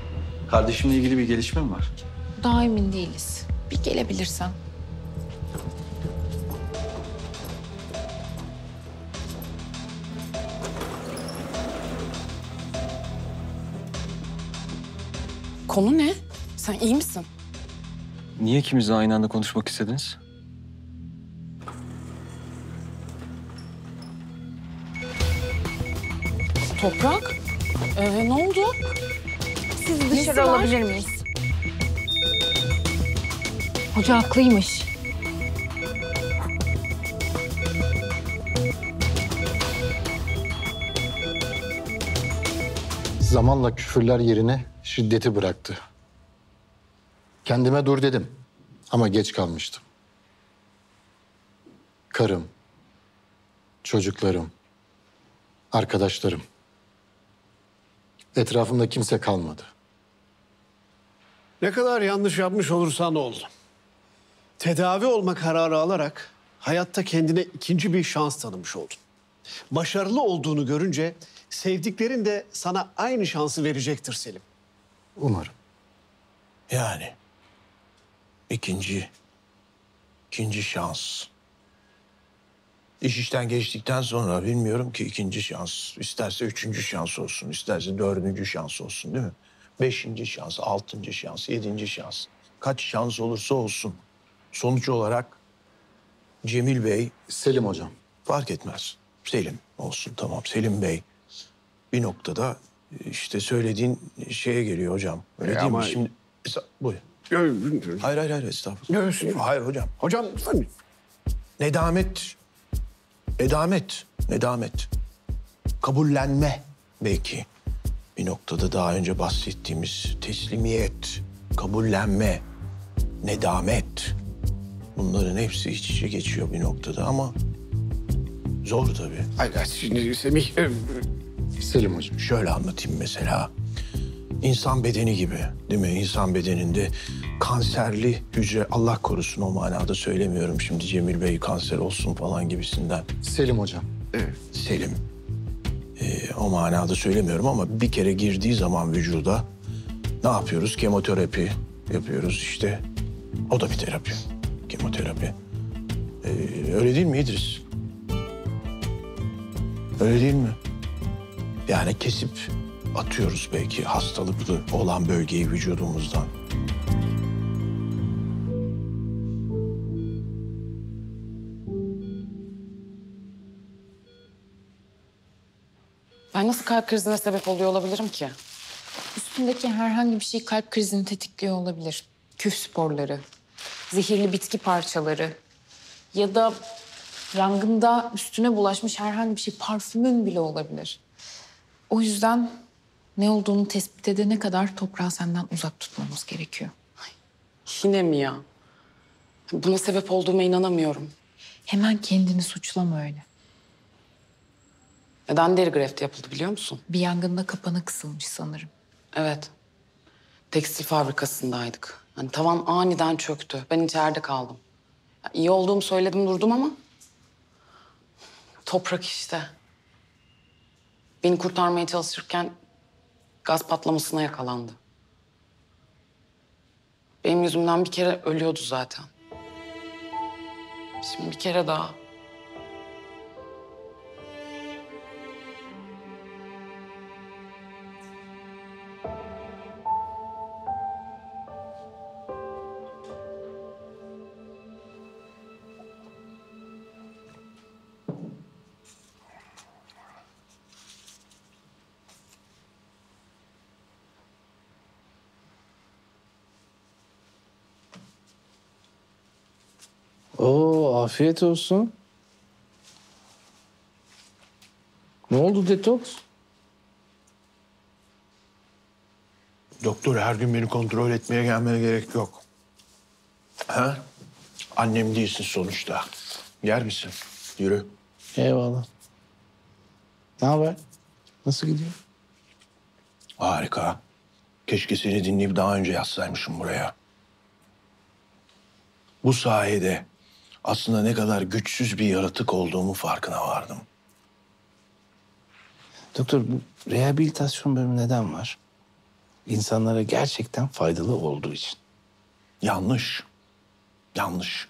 Kardeşimle ilgili bir gelişme mi var? Daha emin değiliz. Bir gelebilirsen. Konu ne? Sen iyi misin? Niye ikimizle aynı anda konuşmak istediniz? Toprak? Ne oldu? Sizi dışarı alabilir miyiz? Hoca haklıymış. Zamanla küfürler yerine şiddeti bıraktı. Kendime dur dedim ama geç kalmıştım. Karım, çocuklarım, arkadaşlarım. Etrafımda kimse kalmadı. Ne kadar yanlış yapmış olursan ol, tedavi olma kararı alarak hayatta kendine ikinci bir şans tanımış oldun. Başarılı olduğunu görünce sevdiklerin de sana aynı şansı verecektir Selim. Umarım. Yani ikinci şans. İş işten geçtikten sonra bilmiyorum ki ikinci şans. İsterse üçüncü şans olsun, isterse dördüncü şans olsun değil mi? Beşinci şans, altıncı şans, yedinci şans. Kaç şans olursa olsun. Sonuç olarak Cemil Bey... Selim hocam. Fark etmez. Selim olsun, tamam. Selim Bey bir noktada... İşte söylediğin şeye geliyor hocam. Öyle değil ama... mi? Şimdi... Buyur. Hayır, estağfurullah. Hayır hocam. Hocam, efendim. Nedamet. Kabullenme belki. Bir noktada daha önce bahsettiğimiz teslimiyet, kabullenme, nedamet. Bunların hepsi iç içe geçiyor bir noktada ama... Zor tabii. Hayır, şimdi Semih... Selim hocam. Şöyle anlatayım mesela. İnsan bedeni gibi değil mi? İnsan bedeninde kanserli hücre, Allah korusun o manada söylemiyorum şimdi Cemil Bey kanser olsun falan gibisinden. Selim hocam. Evet. Selim. O manada söylemiyorum ama bir kere girdiği zaman vücuda ne yapıyoruz? Kemoterapi yapıyoruz işte. O da bir terapi. Kemoterapi. Öyle değil mi İdris? Öyle değil mi? Yani kesip atıyoruz belki hastalıklı olan bölgeyi vücudumuzdan. Ben nasıl kalp krizine sebep oluyor olabilirim ki? Üstündeki herhangi bir şey kalp krizini tetikliyor olabilir. Küf sporları, zehirli bitki parçaları ya da rangında üstüne bulaşmış herhangi bir şey parfümün bile olabilir. O yüzden Ne olduğunu tespit edene kadar toprağı senden uzak tutmamız gerekiyor. Ay, yine mi ya? Buna sebep olduğuma inanamıyorum. Hemen kendini suçlama öyle. Neden deri grafti yapıldı biliyor musun? Bir yangında kapana kısılmış sanırım. Evet. Tekstil fabrikasındaydık. Yani tavan aniden çöktü. Ben içeride kaldım. Ya, iyi olduğumu söyledim durdum ama... Toprak işte. Beni kurtarmaya çalışırken gaz patlamasına yakalandı. Benim yüzümden bir kere ölüyordu zaten. Şimdi bir kere daha. Afiyet olsun. Ne oldu detoks? Doktor her gün beni kontrol etmeye gelmene gerek yok. Ha? Annem değilsin sonuçta. Yer misin? Yürü. Eyvallah. Ne haber? Nasıl gidiyor? Harika. Keşke seni dinleyip daha önce yazsaymışım buraya. Bu sayede aslında ne kadar güçsüz bir yaratık olduğumu farkına vardım. Doktor, bu rehabilitasyon bölümü neden var? İnsanlara gerçekten faydalı olduğu için. Yanlış. Yanlış.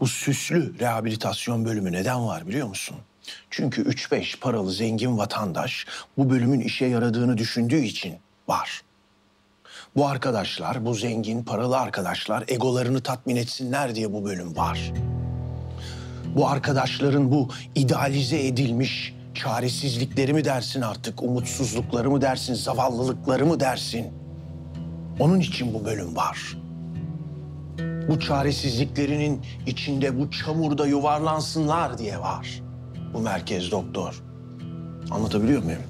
Bu süslü rehabilitasyon bölümü neden var biliyor musun? Çünkü 3-5 paralı zengin vatandaş bu bölümün işe yaradığını düşündüğü için var. Bu arkadaşlar, bu zengin, paralı arkadaşlar egolarını tatmin etsinler diye bu bölüm var. Bu arkadaşların bu idealize edilmiş çaresizlikleri mi dersin artık, umutsuzlukları mı dersin, zavallılıkları mı dersin? Onun için bu bölüm var. Bu çaresizliklerinin içinde, bu çamurda yuvarlansınlar diye var. Bu merkez doktor. Anlatabiliyor muyum?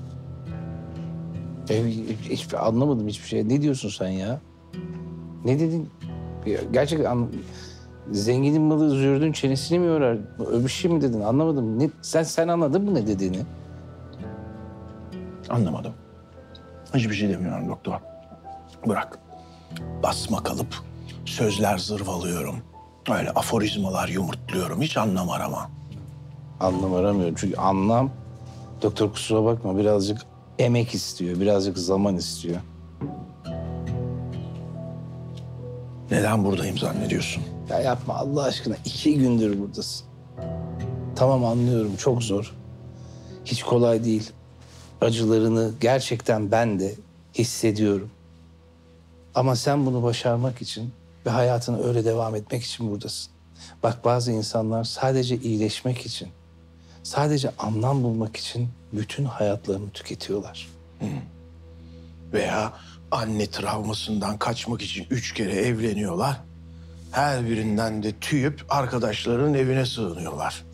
Anlamadım hiçbir şey. Ne diyorsun sen ya? Ne dedin? Gerçekten zenginin malı zürdün çenesini mi yorar? Öbür şey mi dedin? Anlamadım. Ne? Sen anladın mı ne dediğini? Anlamadım. Hiçbir şey demiyorum doktor. Bırak. Basma kalıp sözler zırvalıyorum. Öyle aforizmalar yumurtluyorum. Hiç anlam arama. Anlam aramıyorum. Çünkü anlam... Doktor kusura bakma birazcık... Emek istiyor, birazcık zaman istiyor. Neden buradayım zannediyorsun? Ya yapma Allah aşkına, 2 gündür buradasın. Tamam anlıyorum, çok zor. Hiç kolay değil. Acılarını gerçekten ben de hissediyorum. Ama sen bunu başarmak için ve hayatına öyle devam etmek için buradasın. Bak bazı insanlar sadece iyileşmek için, sadece anlam bulmak için bütün hayatlarını tüketiyorlar. Hı. Veya anne travmasından kaçmak için 3 kere evleniyorlar. Her birinden de tüyüp arkadaşlarının evine sığınıyorlar.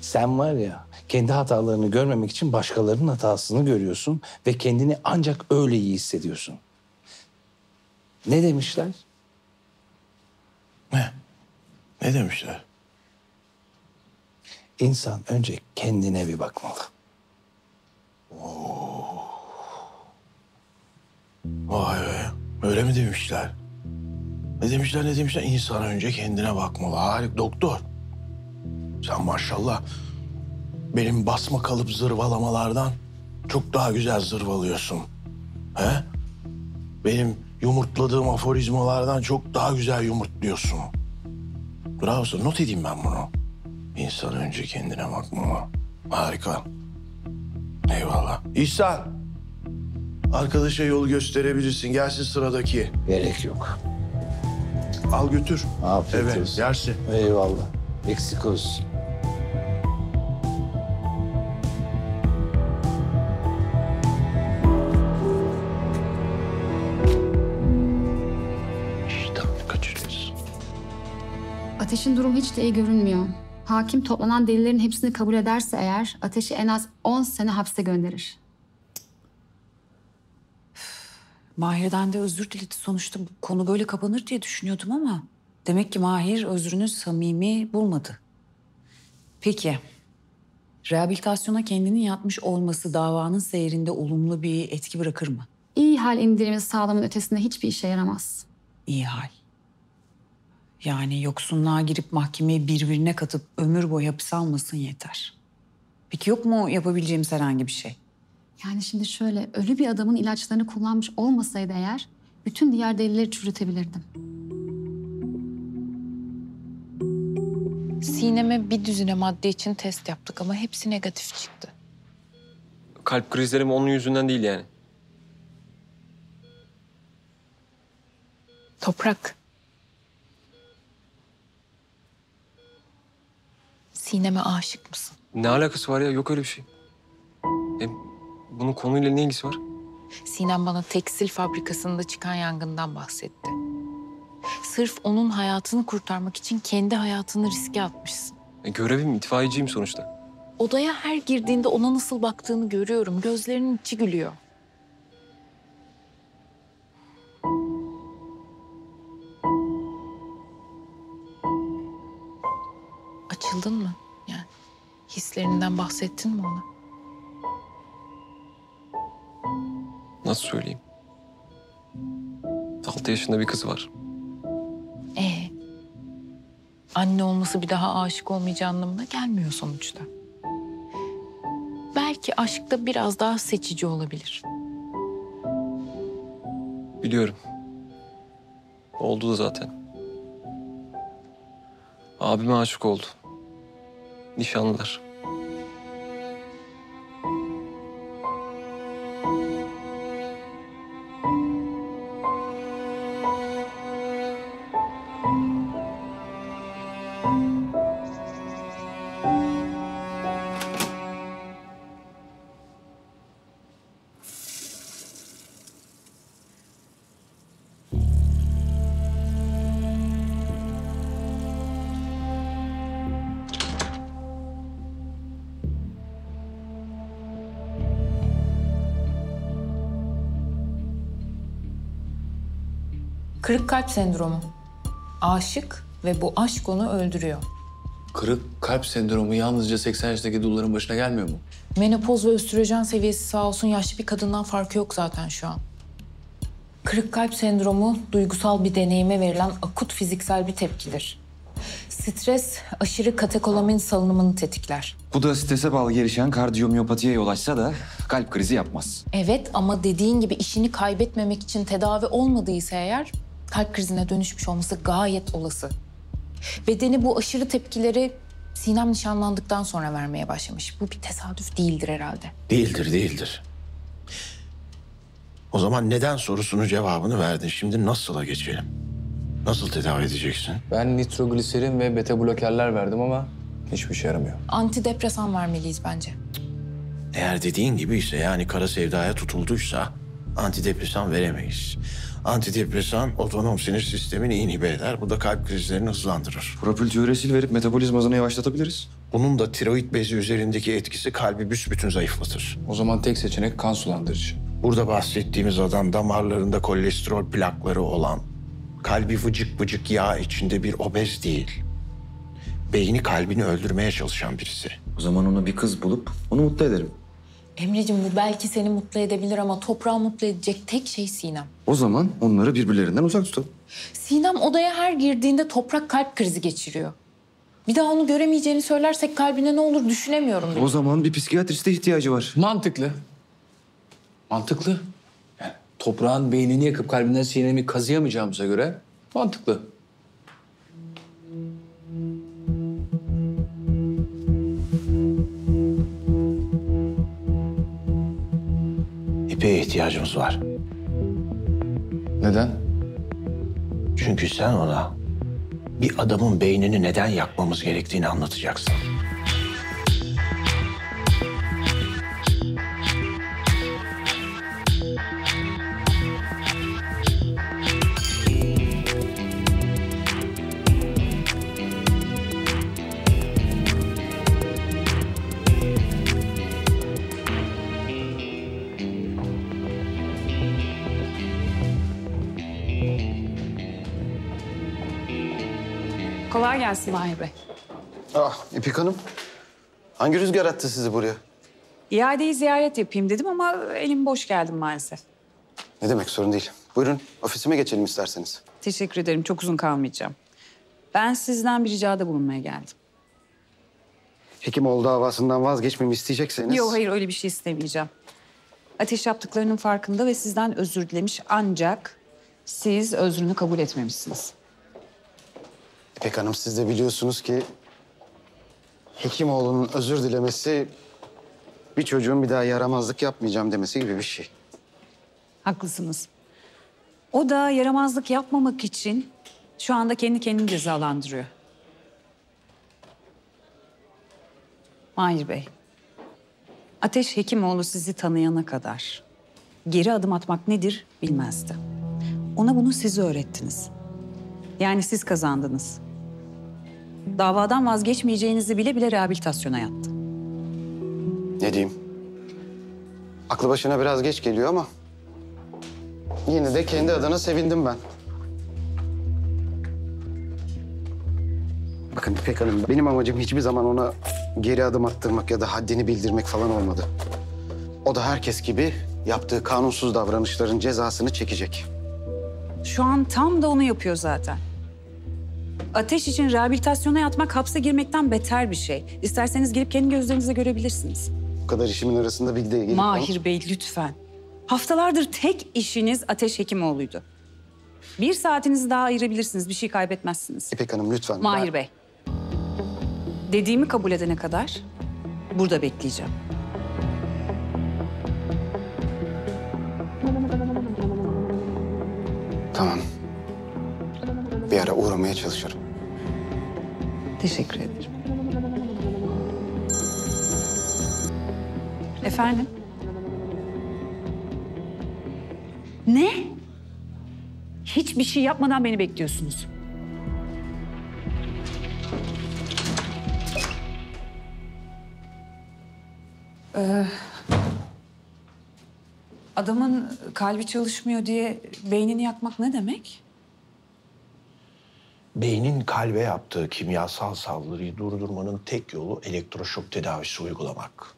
Sen var ya, kendi hatalarını görmemek için başkalarının hatasını görüyorsun ve kendini ancak öyle iyi hissediyorsun. Ne demişler? Ne demişler? İnsan önce kendine bir bakmalı. Oh. Vay be. Öyle mi demişler? Ne demişler? İnsan önce kendine bakmalı. Harika doktor. Sen maşallah benim basma kalıp zırvalamalardan çok daha güzel zırvalıyorsun. He? Benim yumurtladığım aforizmalardan çok daha güzel yumurtluyorsun. Bravo. Not edeyim ben bunu. İnsan önce kendine bakmalı. Harika. Eyvallah. İhsan, arkadaşa yol gösterebilirsin. Gelsin sıradaki. Gerek yok. Al götür. Afiyet olsun. Evet, yersin. Eyvallah. Eksik olsun. İşte kaçırıyorsun. Ateş'in durumu hiç de iyi görünmüyor. Hakim toplanan delillerin hepsini kabul ederse eğer Ateş'i en az 10 sene hapse gönderir. Mahir'den de özür diledi. Sonuçta bu konu böyle kapanır diye düşünüyordum ama... demek ki Mahir özrünü samimi bulmadı. Peki, rehabilitasyona kendini yatmış olması davanın seyrinde olumlu bir etki bırakır mı? İyi hal indirimi sağlamın ötesinde hiçbir işe yaramaz. İyi hal. Yani yoksunluğa girip mahkemeyi birbirine katıp ömür boyu hapis almasın yeter. Peki yok mu yapabileceğimiz herhangi bir şey? Yani şimdi şöyle, ölü bir adamın ilaçlarını kullanmış olmasaydı eğer... bütün diğer delilleri çürütebilirdim. Sinem'e bir düzine madde için test yaptık ama hepsi negatif çıktı. Kalp krizlerim onun yüzünden değil yani. Toprak. Sinem'e aşık mısın? Ne alakası var ya? Yok öyle bir şey. Bunun konuyla ne ilgisi var? Sinem bana tekstil fabrikasında çıkan yangından bahsetti. Sırf onun hayatını kurtarmak için kendi hayatını riske atmışsın. Görevim, itfaiyeciyim sonuçta. Odaya her girdiğinde ona nasıl baktığını görüyorum. Gözlerinin içi gülüyor. Açıldın mı? Yani hislerinden bahsettin mi ona? Nasıl söyleyeyim? 6 yaşında bir kızı var. Anne olması bir daha aşık olmayacağı anlamına gelmiyor sonuçta. Belki aşkta biraz daha seçici olabilir. Biliyorum. Oldu da zaten. Abime aşık oldu. Nişanlılar. Kırık kalp sendromu. Aşık ve bu aşk onu öldürüyor. Kırık kalp sendromu yalnızca 80 yaşındaki dulların başına gelmiyor mu? Menopoz ve östrojen seviyesi sağ olsun yaşlı bir kadından farkı yok zaten şu an. Kırık kalp sendromu duygusal bir deneyime verilen akut fiziksel bir tepkidir. Stres aşırı katekolamin salınımını tetikler. Bu da strese bağlı gelişen kardiyomiyopatiye yol açsa da kalp krizi yapmaz. Evet ama dediğin gibi işini kaybetmemek için tedavi olmadıysa eğer... kalp krizine dönüşmüş olması gayet olası. Bedeni bu aşırı tepkileri Sinem nişanlandıktan sonra vermeye başlamış. Bu bir tesadüf değildir herhalde. Değildir, değildir. O zaman neden sorusunun cevabını verdin. Şimdi nasıla geçelim? Nasıl tedavi edeceksin? Ben nitrogliserin ve beta blokerler verdim ama hiçbir şey yaramıyor. Antidepresan vermeliyiz bence. Eğer dediğin gibi ise yani kara sevdaya tutulduysa... antidepresan veremeyiz. Antidepresan otonom sinir sistemini inhibe eder. Bu da kalp krizlerini hızlandırır. Propültüresil verip metabolizm hızını yavaşlatabiliriz. Bunun da tiroid bezi üzerindeki etkisi kalbi büsbütün zayıflatır. O zaman tek seçenek kan sulandırıcı. Burada bahsettiğimiz adam damarlarında kolesterol plakları olan, kalbi vıcık vıcık yağ içinde bir obez değil. Beyni kalbini öldürmeye çalışan birisi. O zaman ona bir kız bulup onu mutlu ederim. Emreciğim bu belki seni mutlu edebilir ama toprağı mutlu edecek tek şey Sinem. O zaman onları birbirlerinden uzak tutalım. Sinem odaya her girdiğinde Toprak kalp krizi geçiriyor. Bir daha onu göremeyeceğini söylersek kalbine ne olur düşünemiyorum. O zaman bir psikiyatriste ihtiyacı var. Mantıklı. Mantıklı. Yani Toprağın beynini yakıp kalbinden Sinem'i kazıyamayacağımıza göre mantıklı. İpek'e ihtiyacımız var. Neden? Çünkü sen ona bir adamın beynini neden yakmamız gerektiğini anlatacaksın. Kolay gelsin Mahir Bey. Ah İpek Hanım. Hangi rüzgar attı sizi buraya? İadeyi ziyaret yapayım dedim ama elim boş geldim maalesef. Ne demek, sorun değil. Buyurun ofisime geçelim isterseniz. Teşekkür ederim, çok uzun kalmayacağım. Ben sizden bir ricada bulunmaya geldim. Hekimoğlu davasından vazgeçmemi isteyecekseniz... Yok hayır, öyle bir şey istemeyeceğim. Ateş yaptıklarının farkında ve sizden özür dilemiş, ancak siz özrünü kabul etmemişsiniz. İpek Hanım, siz de biliyorsunuz ki Hekimoğlu'nun özür dilemesi bir çocuğun bir daha yaramazlık yapmayacağım demesi gibi bir şey. Haklısınız. O da yaramazlık yapmamak için şu anda kendi kendini cezalandırıyor. Mahir Bey, Ateş Hekimoğlu sizi tanıyana kadar geri adım atmak nedir bilmezdi. Ona bunu siz öğrettiniz. Yani siz kazandınız. Davadan vazgeçmeyeceğinizi bile rehabilitasyona yattı. Ne diyeyim? Aklı başına biraz geç geliyor ama yine de kendi adına sevindim ben. Bakın İpek Hanım, benim amacım hiçbir zaman ona geri adım attırmak ya da haddini bildirmek falan olmadı. O da herkes gibi yaptığı kanunsuz davranışların cezasını çekecek. Şu an tam da onu yapıyor zaten. Ateş için rehabilitasyona yatmak hapse girmekten beter bir şey. İsterseniz gelip kendi gözlerinizle görebilirsiniz. Bu kadar işimin arasında bir de gelip... Mahir Bey lütfen. Haftalardır tek işiniz Ateş Hekimoğlu'ydu. Bir saatinizi daha ayırabilirsiniz, bir şey kaybetmezsiniz. İpek Hanım lütfen. Mahir Bey. Dediğimi kabul edene kadar burada bekleyeceğim. Tamam. Bir ara uğramaya çalışırım. Teşekkür ederim. Efendim? Ne? Hiçbir şey yapmadan beni bekliyorsunuz. Adamın kalbi çalışmıyor diye beynini yakmak ne demek? Beynin kalbe yaptığı kimyasal saldırıyı durdurmanın tek yolu elektroşok tedavisi uygulamak.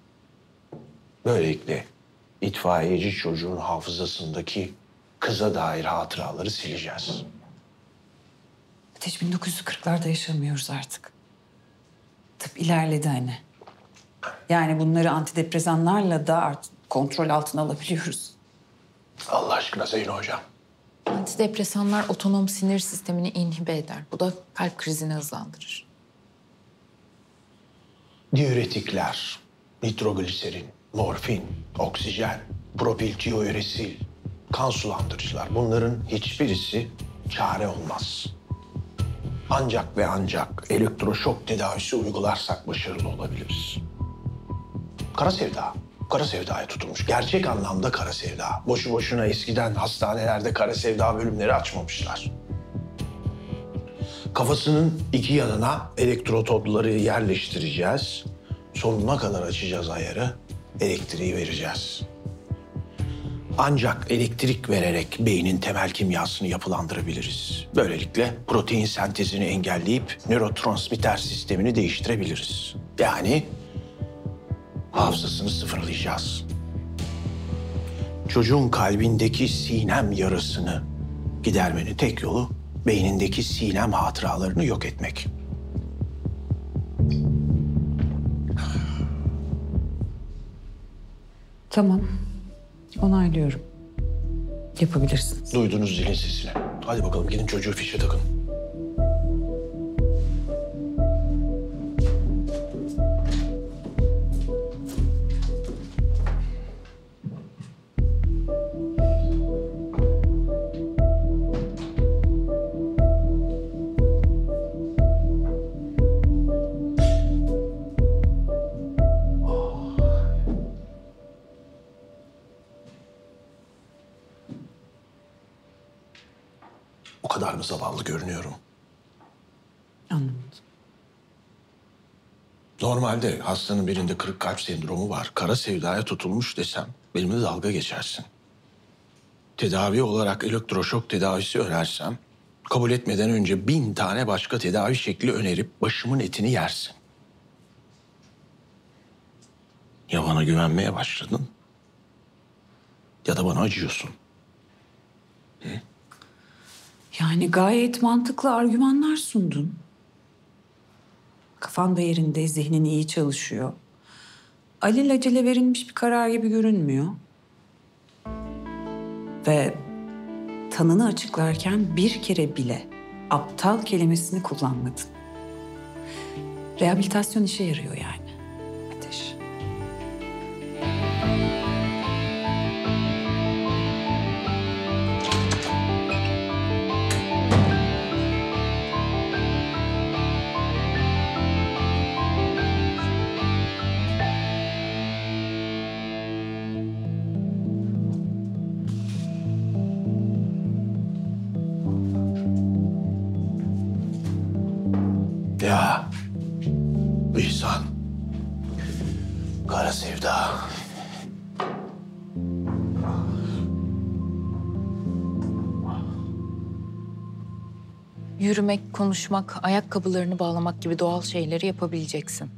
Böylelikle itfaiyeci çocuğun hafızasındaki kıza dair hatıraları sileceğiz. Ateş, 1940'larda yaşamıyoruz artık. Tıp ilerledi hani. Yani bunları antidepresanlarla da artık kontrol altına alabiliyoruz. Allah aşkına Zeyno hocam. Antidepresanlar otonom sinir sistemini inhibe eder. Bu da kalp krizini hızlandırır. Diüretikler, nitrogliserin, morfin, oksijen, propiltiyoüresil, kan sulandırıcılar. Bunların hiçbirisi çare olmaz. Ancak ve ancak elektroşok tedavisi uygularsak başarılı olabiliriz. Kara sevda. Kara sevdaya tutulmuş. Gerçek anlamda kara sevda. Boşu boşuna eskiden hastanelerde kara sevda bölümleri açmamışlar. Kafasının iki yanına elektrotodları yerleştireceğiz. Sonuna kadar açacağız ayarı. Elektriği vereceğiz. Ancak elektrik vererek beynin temel kimyasını yapılandırabiliriz. Böylelikle protein sentezini engelleyip nörotransmitter sistemini değiştirebiliriz. Yani... hafızasını sıfırlayacağız. Çocuğun kalbindeki sinem yarasını gidermenin tek yolu beynindeki sinem hatıralarını yok etmek. Tamam. Onaylıyorum. Yapabilirsiniz. Duydunuz zilin sesini. Hadi bakalım gidin çocuğu fişe takın. Zavallı görünüyorum. Anladım. Normalde hastanın birinde kırık kalp sendromu var. Kara sevdaya tutulmuş desem benimle dalga geçersin. Tedavi olarak elektroşok tedavisi önersem kabul etmeden önce 1000 tane başka tedavi şekli önerip başımın etini yersin. Ya bana güvenmeye başladın ya da bana acıyorsun. Hı? Yani gayet mantıklı argümanlar sundun. Kafan da yerinde, zihnin iyi çalışıyor. Alil acele verilmiş bir karar gibi görünmüyor. Ve tanını açıklarken bir kere bile aptal kelimesini kullanmadın. Rehabilitasyon işe yarıyor yani. Ateş. Yürümek, konuşmak, ayakkabılarını bağlamak gibi doğal şeyleri yapabileceksin.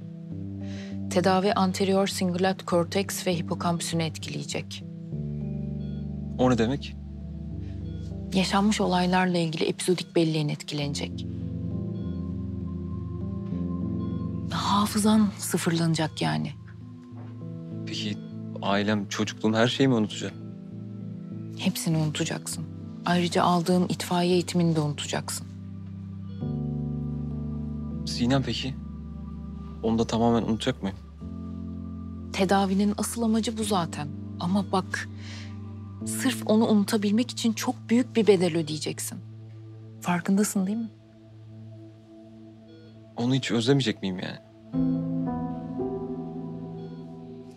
Tedavi anterior singulat korteks ve hipokampüsünü etkileyecek. O ne demek? Yaşanmış olaylarla ilgili epizodik belleğin etkilenecek. Hafızan sıfırlanacak yani. Peki ailem, çocukluğum, her şeyi mi unutacağım? Hepsini unutacaksın. Ayrıca aldığın itfaiye eğitimini de unutacaksın. Sinem peki? Onu da tamamen unutacak mıyım? Tedavinin asıl amacı bu zaten. Ama bak, sırf onu unutabilmek için çok büyük bir bedel ödeyeceksin. Farkındasın değil mi? Onu hiç özlemeyecek miyim yani?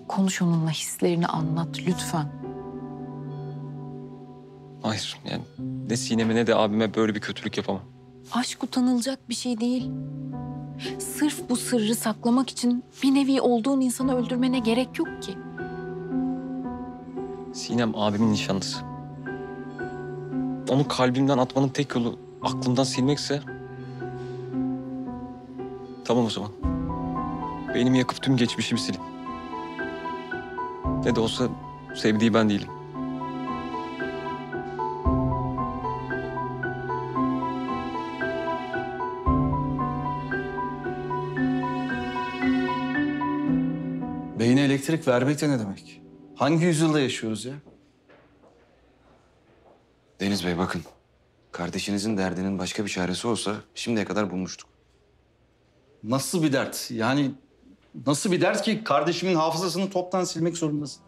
Konuş onunla, hislerini anlat lütfen. Hayır yani ne Sinem'e ne de abime böyle bir kötülük yapamam. Aşk utanılacak bir şey değil. Sırf bu sırrı saklamak için bir nevi olduğun insanı öldürmene gerek yok ki. Sinem abimin nişanlısı. Onu kalbimden atmanın tek yolu aklımdan silmekse... Tamam o zaman. Beynimi yakıp tüm geçmişimi silin. Ne de olsa sevdiği ben değilim. Beyne elektrik vermek de ne demek? Hangi yüzyılda yaşıyoruz ya? Deniz Bey bakın. Kardeşinizin derdinin başka bir çaresi olsa şimdiye kadar bulmuştuk. Nasıl bir dert? Yani nasıl bir dert ki kardeşimin hafızasını toptan silmek zorundasın?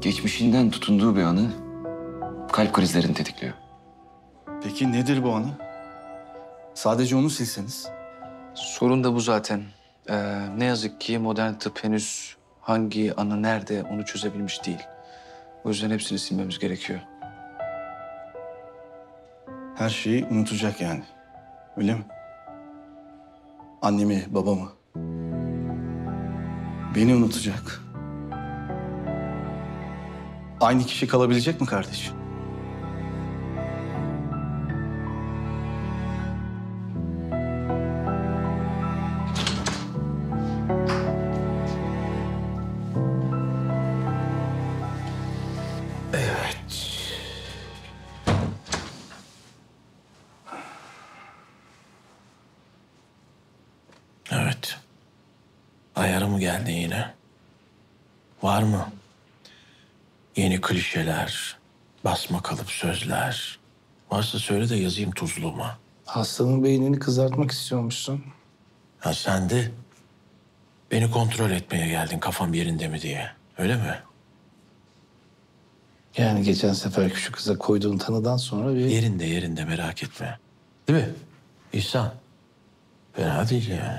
Geçmişinden tutunduğu bir anı kalp krizlerini tetikliyor. Peki nedir bu anı? Sadece onu silseniz. Sorun da bu zaten. Ne yazık ki modern tıp henüz hangi anı nerede onu çözebilmiş değil. O yüzden hepsini silmemiz gerekiyor. Her şeyi unutacak yani. Öyle mi? Annemi, babamı. Beni unutacak. Aynı kişi kalabilecek mi kardeşim? Var mı? Yeni klişeler, basma kalıp sözler. Varsa söyle de yazayım tuzluğuma. Hastanın beynini kızartmak istiyormuşsun. Ha sen de beni kontrol etmeye geldin kafam yerinde mi diye. Öyle mi? Yani geçen sefer küçük kıza koyduğun tanıdan sonra bir... Yerinde merak etme. Değil mi İhsan? Fena değil yani.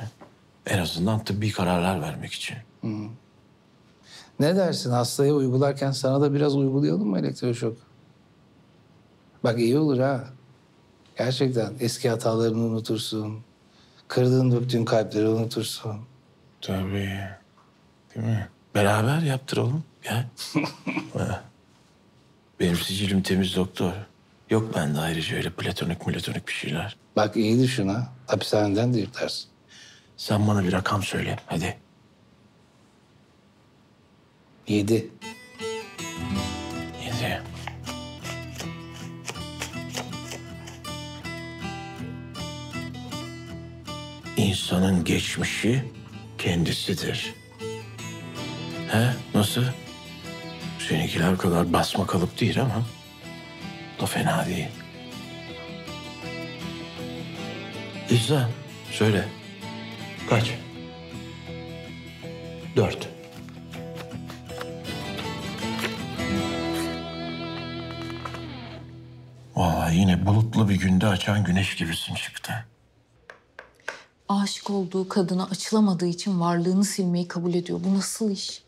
En azından tıbbi kararlar vermek için. Hı. Ne dersin? Hastaya uygularken sana da biraz uygulayalım mı elektroşok? Bak iyi olur ha. Gerçekten eski hatalarını unutursun. Kırdığın, döktüğün kalpleri unutursun. Tabii. Değil mi? Beraber yaptıralım. Ya. Benim sicilim temiz doktor. Yok bende ayrıca öyle platonik bir şeyler. Bak iyi düşün ha. Hapishaneden de yırtarsın. Sen bana bir rakam söyle hadi. 7. 7. İnsanın geçmişi kendisidir. He? Nasıl? Seninkiler kadar basma kalıp değil ama da fena değil. İzlen, söyle. Kaç? 4. Vallahi yine bulutlu bir günde açan güneş gibisin çıktı. Aşık olduğu kadına açılamadığı için varlığını silmeyi kabul ediyor. Bu nasıl iş?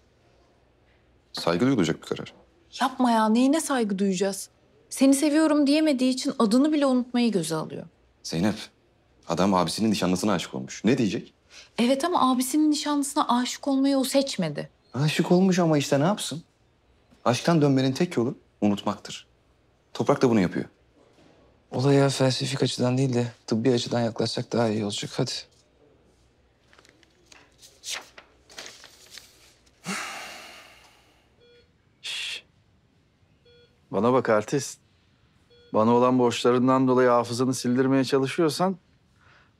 Saygı duyulacak bir karar. Yapma ya, neyine saygı duyacağız? Seni seviyorum diyemediği için adını bile unutmayı göze alıyor. Zeynep, adam abisinin nişanlısına aşık olmuş. Ne diyecek? Evet ama abisinin nişanlısına aşık olmayı o seçmedi. Aşık olmuş ama işte ne yapsın? Aşktan dönmenin tek yolu unutmaktır. Toprak da bunu yapıyor. Olaya felsefik açıdan değil de tıbbi açıdan yaklaşsak daha iyi olacak. Hadi. Bana bak artist. Bana olan borçlarından dolayı hafızanı sildirmeye çalışıyorsan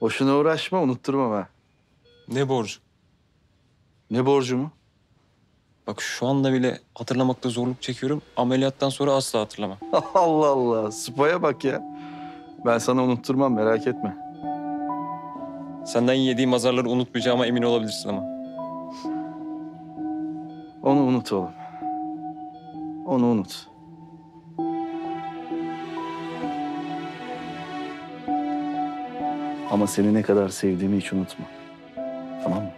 boşuna uğraşma, unutturma be. Ne borcu? Ne borcu mu? Bak şu anda bile hatırlamakta zorluk çekiyorum. Ameliyattan sonra asla hatırlamam. Allah Allah. Spa'ya bak ya. Ben sana unutturmam, merak etme. Senden yediğim azarları unutmayacağıma emin olabilirsin ama. Onu unut oğlum. Onu unut. Ama seni ne kadar sevdiğimi hiç unutma. Tamam mı?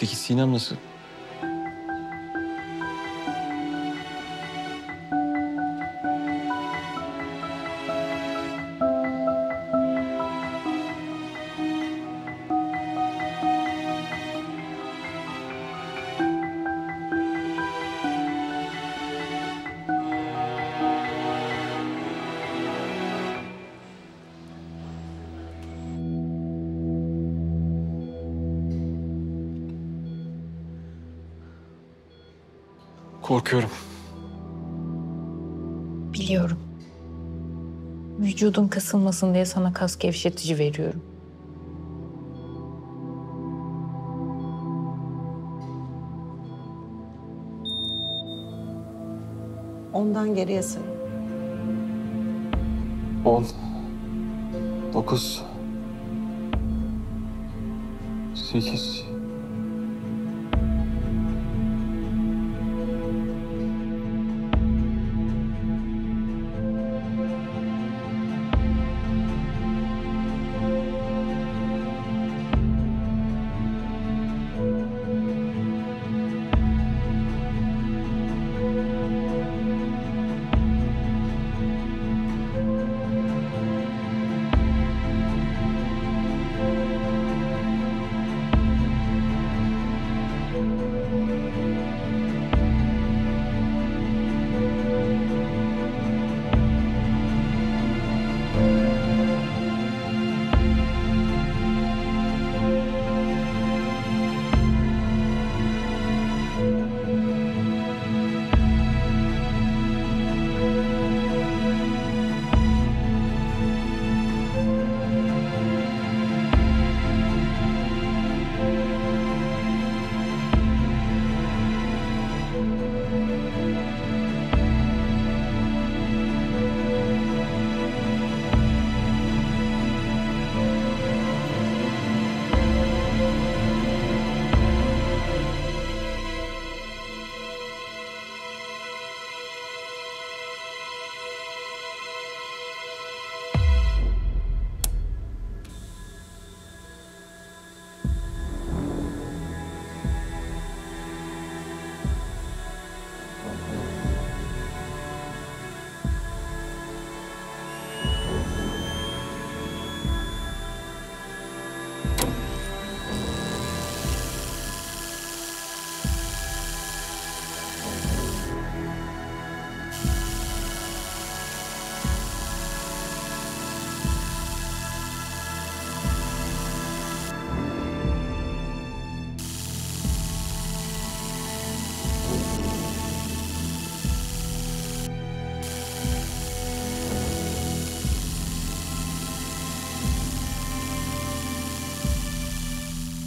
Peki Sinem nasıl? Korkuyorum. Biliyorum. Vücudun kasılmasın diye sana kas gevşetici veriyorum. Ondan geriyesin. 10, 9, 8.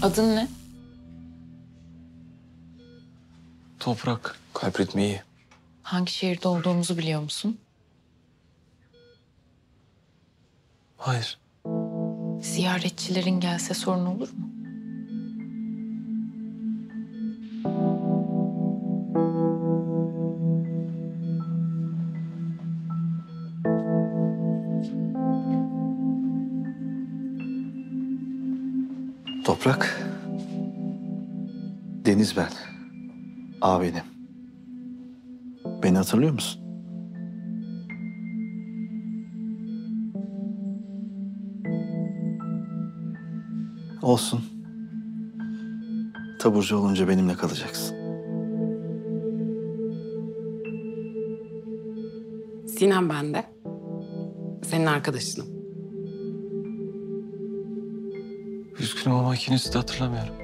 Adın ne? Toprak. Kalp ritmi iyi. Hangi şehirde olduğumuzu biliyor musun? Hayır. Ziyaretçilerin gelse sorun olur mu? Toprak. Deniz ben. Abinim. Beni hatırlıyor musun? Olsun. Taburcu olunca benimle kalacaksın. Sinem ben de. Senin arkadaşınım. Üzgünüm ama ikinizi de hatırlamıyorum.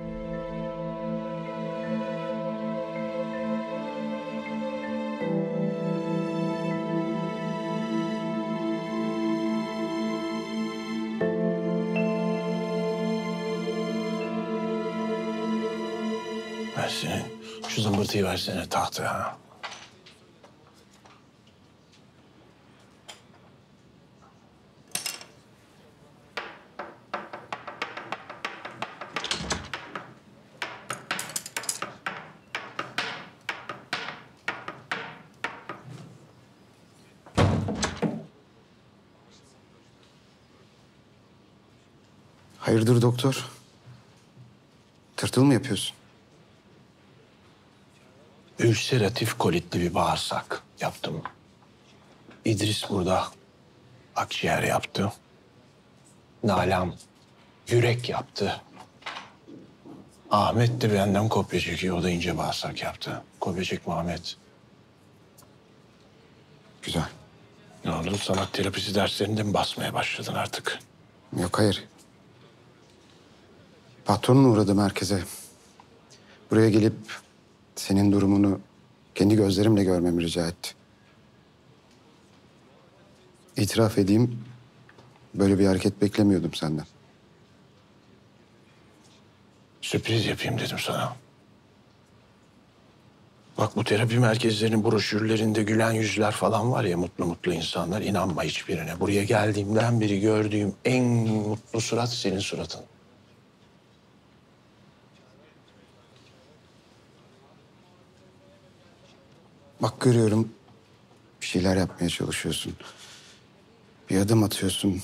Versene, şu zımbırtıyı versene tahta. Hayırdır doktor? Tırtıl mı yapıyorsun? Ülseratif kolitli bir bağırsak yaptım. İdris burada akciğer yaptı. Nalam yürek yaptı. Ahmet de benden kopya çekiyor. O da ince bağırsak yaptı. Kopya çekme Ahmet. Güzel. Ne oldu? Sanat terapisi derslerinde mi basmaya başladın artık? Yok hayır. Patronla uğradım merkeze. Buraya gelip senin durumunu kendi gözlerimle görmemi rica etti. İtiraf edeyim, böyle bir hareket beklemiyordum senden. Sürpriz yapayım dedim sana. Bak bu terapi merkezlerinin broşürlerinde gülen yüzler falan var ya, mutlu mutlu insanlar, inanma hiçbirine. Buraya geldiğimden beri gördüğüm en mutlu surat senin suratın. Bak görüyorum, bir şeyler yapmaya çalışıyorsun. Bir adım atıyorsun.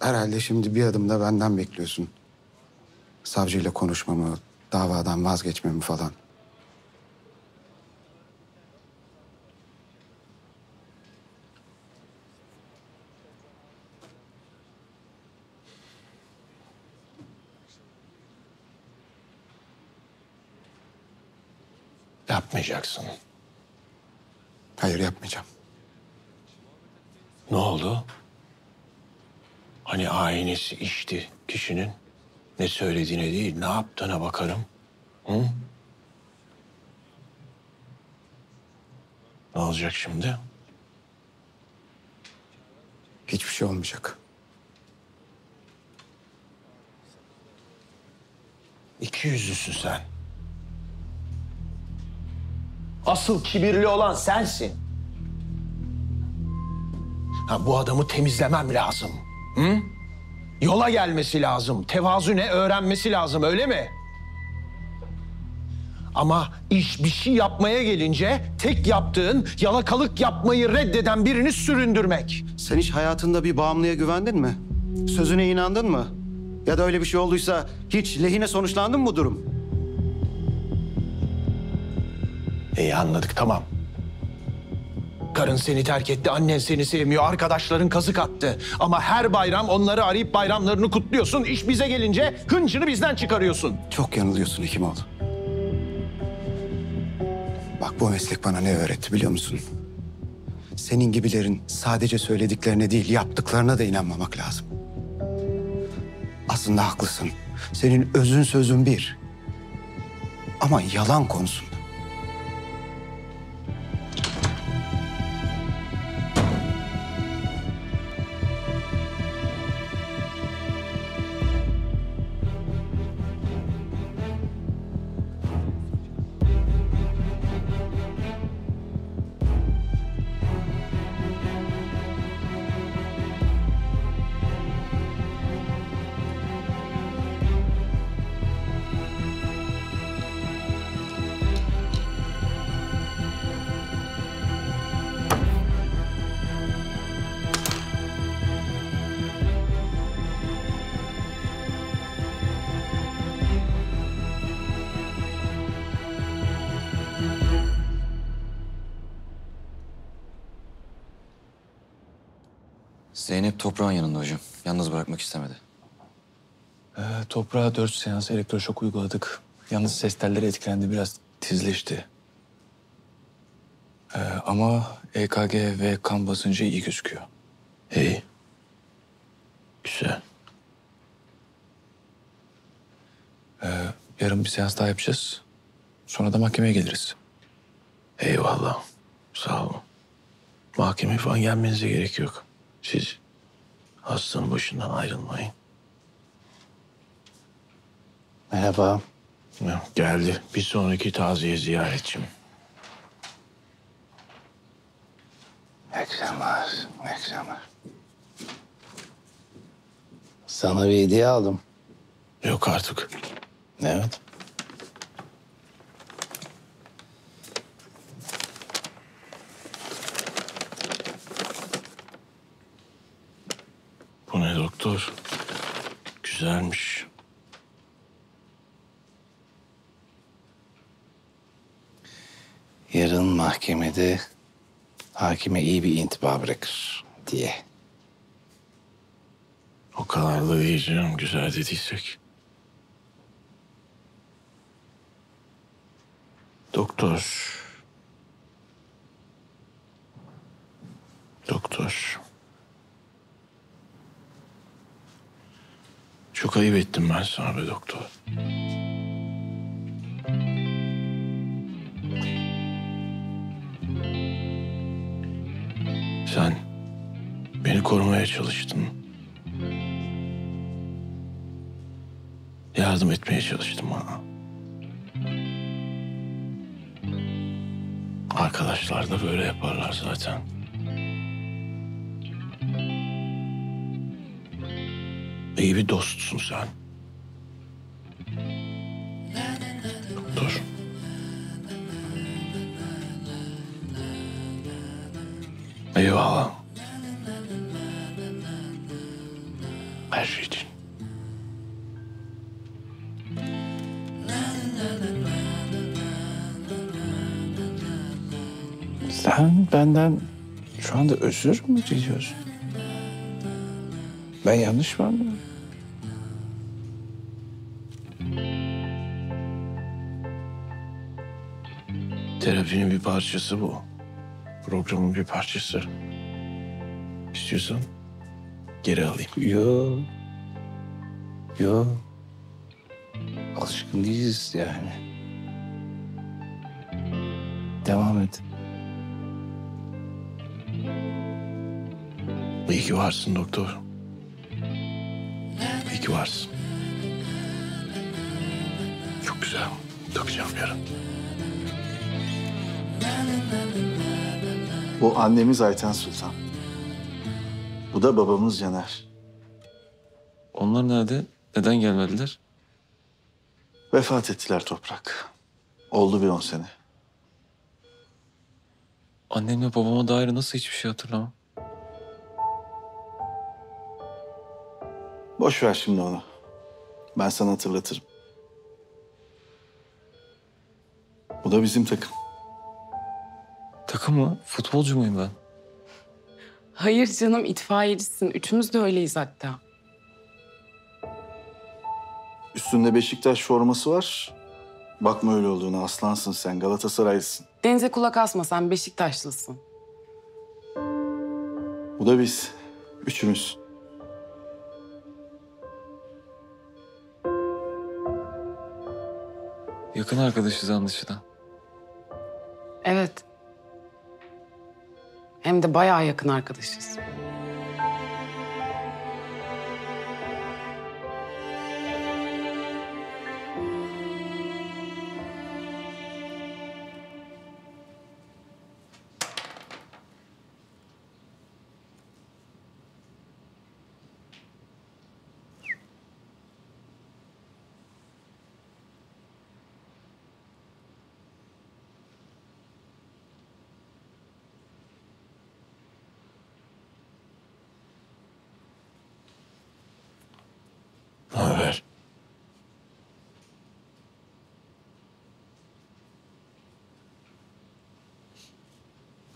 Herhalde şimdi bir adım da benden bekliyorsun. Savcıyla konuşmamı, davadan vazgeçmemi falan. Yapmayacaksın. Hayır, yapmayacağım. Ne oldu? Hani aynesi içti kişinin. Ne söylediğine değil, ne yaptığına bakarım. Hı? Ne olacak şimdi? Hiçbir şey olmayacak. 2 yüzlüsün sen. Asıl kibirli olan sensin. Ha, bu adamı temizlemem lazım. Hı? Yola gelmesi lazım. Tevazu ne öğrenmesi lazım, öyle mi? Ama iş bir şey yapmaya gelince tek yaptığın yalakalık yapmayı reddeden birini süründürmek. Sen hiç hayatında bir bağımlıya güvendin mi? Sözüne inandın mı? Ya da öyle bir şey olduysa hiç lehine sonuçlandın mı bu durum? İyi anladık, tamam. Karın seni terk etti, annen seni sevmiyor, arkadaşların kazık attı. Ama her bayram onları arayıp bayramlarını kutluyorsun. İş bize gelince hıncını bizden çıkarıyorsun. Çok yanılıyorsun Hekimoğlu. Bak bu meslek bana ne öğretti biliyor musun? Senin gibilerin sadece söylediklerine değil yaptıklarına da inanmamak lazım. Aslında haklısın. Senin özün sözün bir. Ama yalan konusunda. Zeynep Toprak'ın yanında hocam. Yalnız bırakmak istemedi. Toprağa 4 seans elektroşok uyguladık. Yalnız ses telleri etkilendi, biraz tizleşti. Ama EKG ve kan basıncı iyi gözüküyor. İyi. Güzel. Yarın bir seans daha yapacağız. Sonra da mahkemeye geliriz. Eyvallah. Sağ olun. Mahkeme falan gelmenize gerek yok. Siz hastanın başından ayrılmayın. Merhaba. Geldi. Bir sonraki taziye ziyaretçim. Eklemez, eklemez. Sana bir hediye aldım. Yok artık. Evet. Bu ne doktor? Güzelmiş. Yarın mahkemede hakime iyi bir intiba bırakır diye. O kadar da iyi canım, güzel dediysek. Doktor. Doktor. Çok ayıp ettim ben sana be doktor. Sen beni korumaya çalıştın. Yardım etmeye çalıştın bana. Arkadaşlar da böyle yaparlar zaten. İyi bir dostsun sen. Doktor. Eyvallah. Her şey için. Sen benden şu anda özür mü diliyorsun? Ben yanlış mı anlıyorum? Terapinin bir parçası bu. Programın bir parçası. İstiyorsan geri alayım. Yok. Yok. Alışkın değiliz yani. Devam et. İyi ki varsın doktor. İyi ki varsın. Çok güzel. Takacağım yarın. Bu annemiz Ayten Sultan. Bu da babamız Caner. Onlar nerede? Neden gelmediler? Vefat ettiler Toprak. Oldu bir 10 sene. Annemle babama dair nasıl hiçbir şey hatırlamam? Boş ver şimdi onu. Ben sana hatırlatırım. Bu da bizim takım. Takım mı? Futbolcu muyum ben? Hayır canım, itfaiyecisin. Üçümüz de öyleyiz hatta. Üstünde Beşiktaş forması var. Bakma öyle olduğunu, aslansın sen, Galatasaraylısın. Denize kulak asma, sen Beşiktaşlısın. Bu da biz, üçümüz. Yakın arkadaşız anlaşılan. Evet. Hem de bayağı yakın arkadaşız.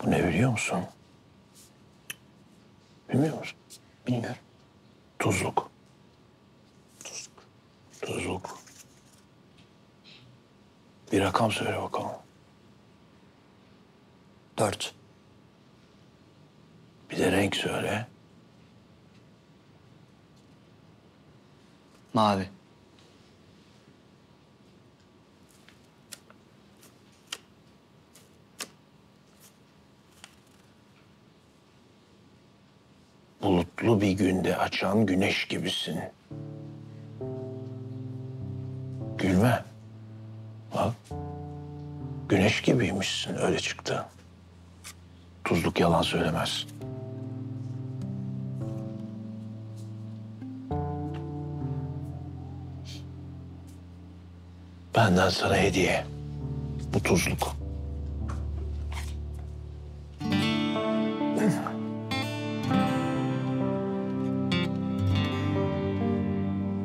Bu ne biliyor musun? Bilmiyor musun? Bilmiyorum. Tuzluk. Tuzluk. Tuzluk. Bir rakam söyle bakalım. 4. Bir de renk söyle. Mavi. Bulutlu bir günde açan güneş gibisin. Gülme. Bak. Güneş gibiymişsin, öyle çıktı. Tuzluk yalan söylemez. Benden sana hediye. Bu tuzluk.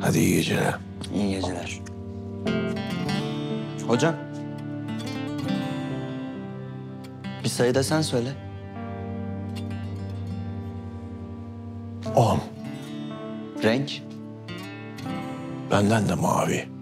Hadi iyi geceler. İyi geceler. Hocam. Bir sayı da sen söyle. 10. Renk? Benden de mavi.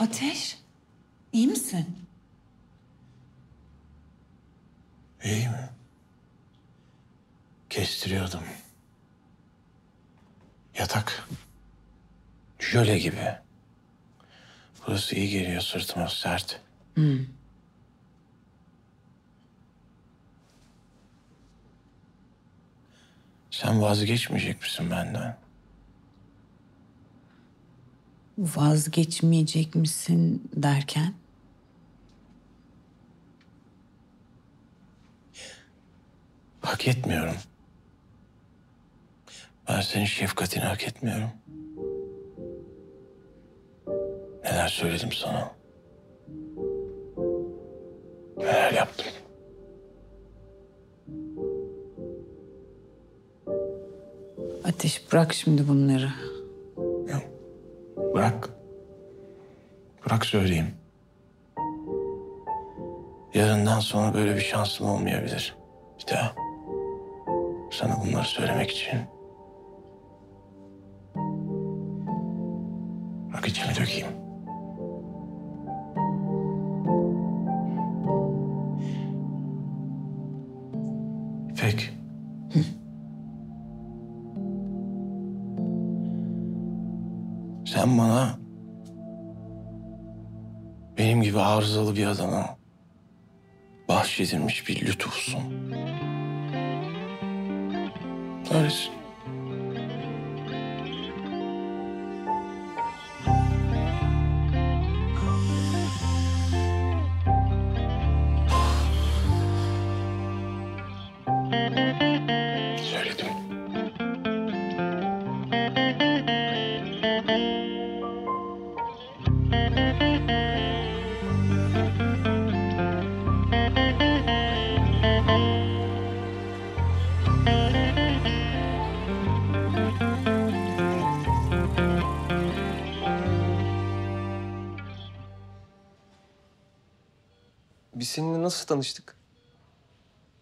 Ateş, iyi misin? İyiyim. Kestiriyordum. Yatak. Jöle gibi. Burası iyi geliyor, sırtıma sert. Sen vazgeçmeyecek misin benden? Vazgeçmeyecek misin derken? Hak etmiyorum. Ben senin şefkatini hak etmiyorum. Neler söyledim sana? Neler yaptım? Ateş, bırak şimdi bunları. Bırak. Bırak söyleyeyim. Yarından sonra böyle bir şansım olmayabilir. Bir daha. Sana bunları söylemek için. Bak içimi dökeyim. İpek. Sen bana benim gibi arızalı bir adamı bahşedilmiş bir lütufsun. Öylesin. Biz seninle nasıl tanıştık?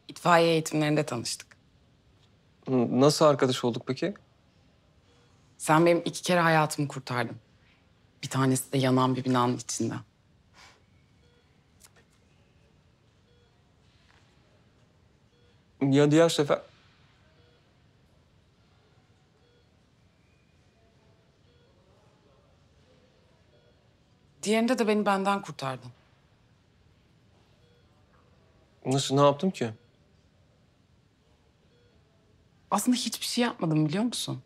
İtfaiye eğitimlerinde tanıştık. Nasıl arkadaş olduk peki? Sen benim 2 kere hayatımı kurtardın. Bir tanesi de yanan bir binanın içinden. Ya diğer sefer? Diğerinde de beni benden kurtardın. Nasıl, ne yaptım ki? Aslında hiçbir şey yapmadım biliyor musun?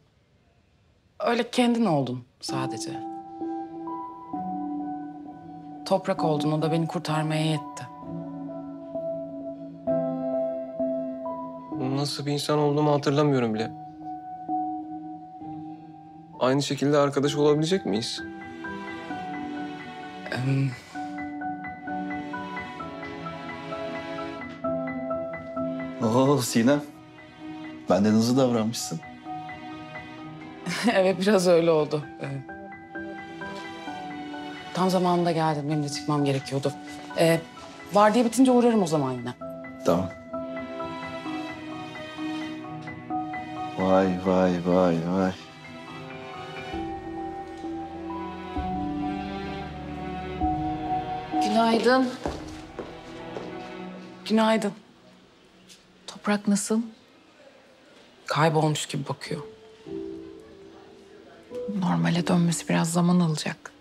Öyle kendin oldun sadece. Toprak oldun, o da beni kurtarmaya yetti. Nasıl bir insan olduğumu hatırlamıyorum bile. Aynı şekilde arkadaş olabilecek miyiz? Oo Sinem, benden hızlı davranmışsın. Evet, biraz öyle oldu. Evet. Tam zamanında geldim, benim de çıkmam gerekiyordu. Vardiya bitince uğrarım o zaman yine. Tamam. Vay vay vay vay. Günaydın. Günaydın. Toprak nasıl? Kaybolmuş gibi bakıyor. Normale dönmesi biraz zaman alacak.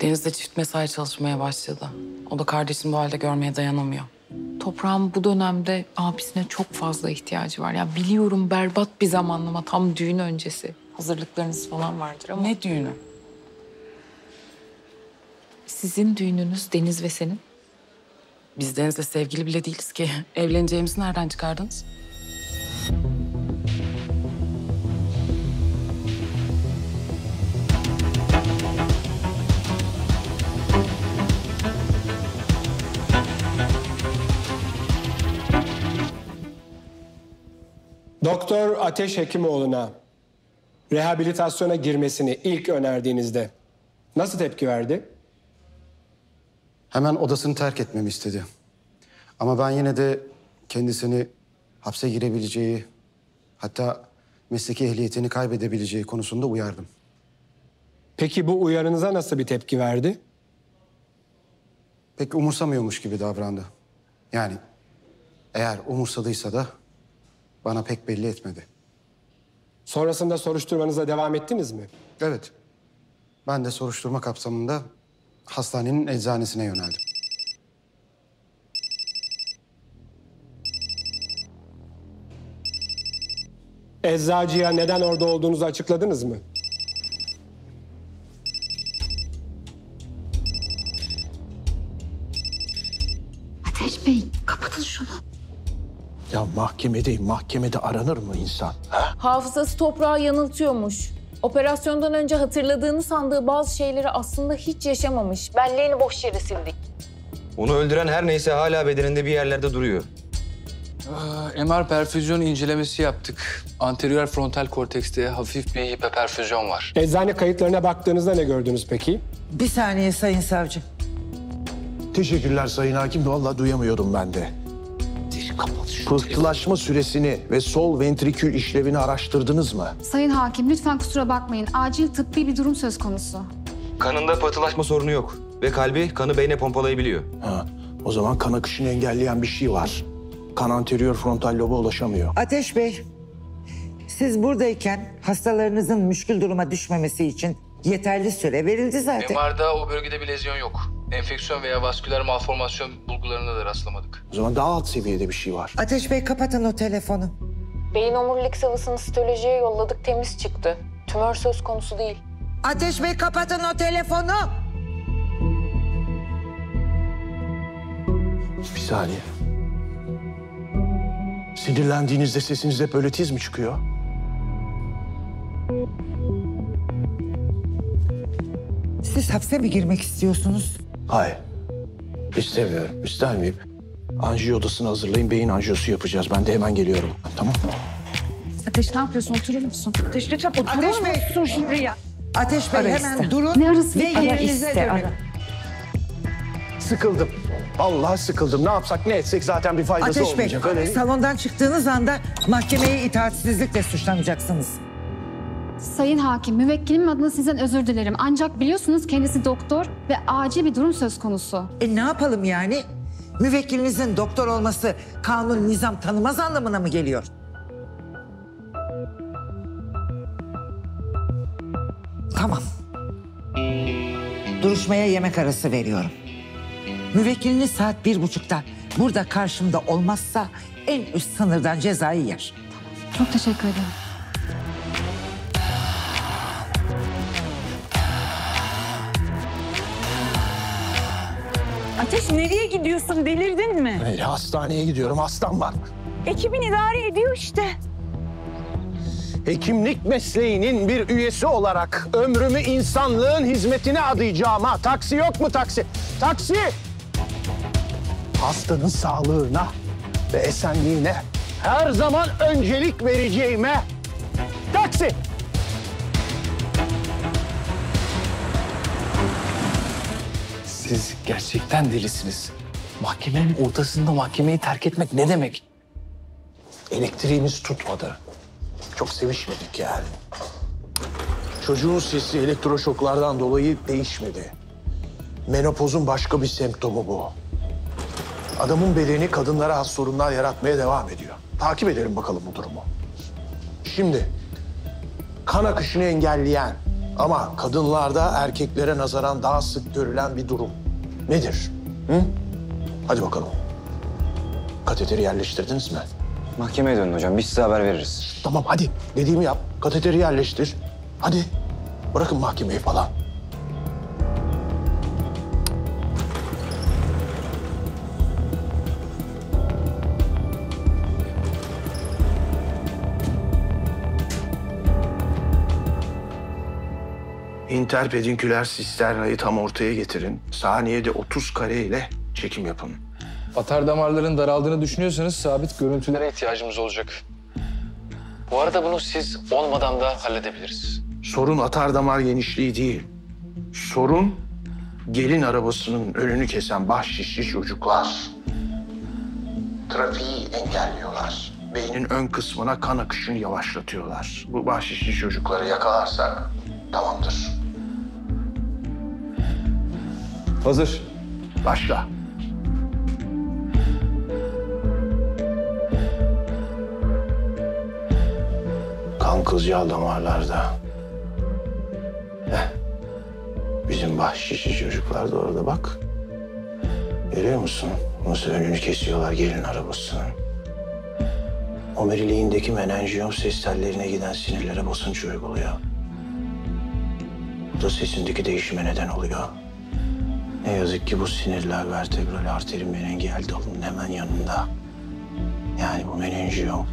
Deniz de çift mesai çalışmaya başladı. O da kardeşini bu halde görmeye dayanamıyor. Toprak'ın bu dönemde abisine çok fazla ihtiyacı var. Ya biliyorum berbat bir zamanlama, tam düğün öncesi. Hazırlıklarınız falan vardır ama... Ne düğünü? Sizin düğününüz, Deniz ve senin. Biz Deniz'le sevgili bile değiliz ki. Evleneceğimizi nereden çıkardınız? Doktor Ateş Hekimoğlu'na rehabilitasyona girmesini ilk önerdiğinizde nasıl tepki verdi? Hemen odasını terk etmemi istedi. Ama ben yine de kendisini hapse girebileceği, hatta mesleki ehliyetini kaybedebileceği konusunda uyardım. Peki bu uyarınıza nasıl bir tepki verdi? Pek umursamıyormuş gibi davrandı. Yani eğer umursadıysa da bana pek belli etmedi. Sonrasında soruşturmanıza devam ettiniz mi? Evet. Ben de soruşturma kapsamında hastanenin eczanesine yöneldim. Eczacıya neden orada olduğunuzu açıkladınız mı? Ateş Bey, kapatın şunu. Ya mahkemedeyim, mahkemede aranır mı insan? Ha? Hafızası Toprağı yanıltıyormuş. Operasyondan önce hatırladığını sandığı bazı şeyleri aslında hiç yaşamamış. Belleğini boş yere sildik. Onu öldüren her neyse hala bedeninde bir yerlerde duruyor. MR perfüzyon incelemesi yaptık. Anterior frontal kortekste hafif bir hiperperfüzyon var. Eczane kayıtlarına baktığınızda ne gördünüz peki? Bir saniye sayın savcım. Teşekkürler sayın hakim. Vallahi duyamıyordum ben de. Pıhtılaşma süresini ve sol ventrikül işlevini araştırdınız mı? Sayın hakim, lütfen kusura bakmayın. Acil tıbbi bir durum söz konusu. Kanında pıhtılaşma sorunu yok ve kalbi kanı beyne pompalayabiliyor. Ha, o zaman kan akışını engelleyen bir şey var. Kan anterior frontal loba ulaşamıyor. Ateş Bey, siz buradayken hastalarınızın müşkül duruma düşmemesi için yeterli süre verildi zaten. MR'da o bölgede bir lezyon yok. enfeksiyon veya vasküler malformasyon bulgularına da rastlamadık. O zaman daha alt seviyede bir şey var. Ateş Bey, kapatın o telefonu. Beyin omurilik sıvısını sitolojiye yolladık, temiz çıktı. Tümör söz konusu değil. Ateş Bey, kapatın o telefonu! Bir saniye. Sinirlendiğinizde sesiniz hep böyle tiz mi çıkıyor? Siz hapse mi girmek istiyorsunuz? Hayır. İstemiyorum. İster miyim? Anjiyo odasını hazırlayın. Beyin anjiyosu yapacağız. Ben de hemen geliyorum. Tamam mı? Ateş, ne yapıyorsun? Oturur musun? Ateş, lütfen oturur musun şuraya? Ateş Bey, hemen durun ve yerinize dönün. Sıkıldım. Vallahi sıkıldım. Ne yapsak ne etsek zaten bir faydası olmayacak. Ateş Bey, salondan çıktığınız anda mahkemeye itaatsizlikle suçlanacaksınız. Sayın hakim, müvekkilim adına sizden özür dilerim. Ancak biliyorsunuz kendisi doktor ve acil bir durum söz konusu. Ne yapalım yani? Müvekkilinizin doktor olması kanun, nizam tanımaz anlamına mı geliyor? Tamam. Duruşmaya yemek arası veriyorum. Müvekkiliniz saat 1.30'da burada karşımda olmazsa en üst sınırdan cezayı yer. Tamam. Çok teşekkür ederim. Ateş, nereye gidiyorsun? Delirdin mi? Hayır, hastaneye gidiyorum. Hastam var. Ekibin idare ediyor işte. Hekimlik mesleğinin bir üyesi olarak ömrümü insanlığın hizmetine adayacağıma. Taksi yok mu taksi? Taksi! Hastanın sağlığına ve esenliğine her zaman öncelik vereceğime. Taksi! Siz gerçekten delisiniz. Mahkemenin ortasında mahkemeyi terk etmek ne demek? Elektriğimiz tutmadı. Çok sevişmedik yani. Çocuğun sesi elektroşoklardan dolayı değişmedi. Menopozun başka bir semptomu bu. Adamın bedeni kadınlara has sorunlar yaratmaya devam ediyor. Takip edelim bakalım bu durumu. Şimdi kan akışını engelleyen ama kadınlarda erkeklere nazaran daha sık görülen bir durum nedir? Hı? Hadi bakalım. Kateteri yerleştirdiniz mi? Mahkemeye dönün hocam. Biz size haber veririz. Tamam hadi. Dediğimi yap. Kateteri yerleştir. Hadi. Bırakın mahkemeyi falan. İnterpedinküler sisternayı tam ortaya getirin. Saniyede 30 kare ile çekim yapın. Atardamarların daraldığını düşünüyorsanız sabit görüntülere ihtiyacımız olacak. Bu arada bunu siz olmadan da halledebiliriz. Sorun atardamar genişliği değil. Sorun gelin arabasının önünü kesen bahşişli çocuklar. Trafiği engelliyorlar. Beynin ön kısmına kan akışını yavaşlatıyorlar. Bu bahşişli çocukları yakalarsak tamamdır. Hazır. Başla. Kan kılcal damarlarda. Heh. Bizim bahşişi çocuklar da orada bak. Görüyor musun? Nasıl önünü kesiyorlar gelin arabasının. Omeriliğindeki menenjiyom ses tellerine giden sinirlere basınç uyguluyor. Bu da sesindeki değişime neden oluyor. Ne yazık ki bu sinirler vertebral arteri menengeal dalının hemen yanında. Yani bu menenjiyom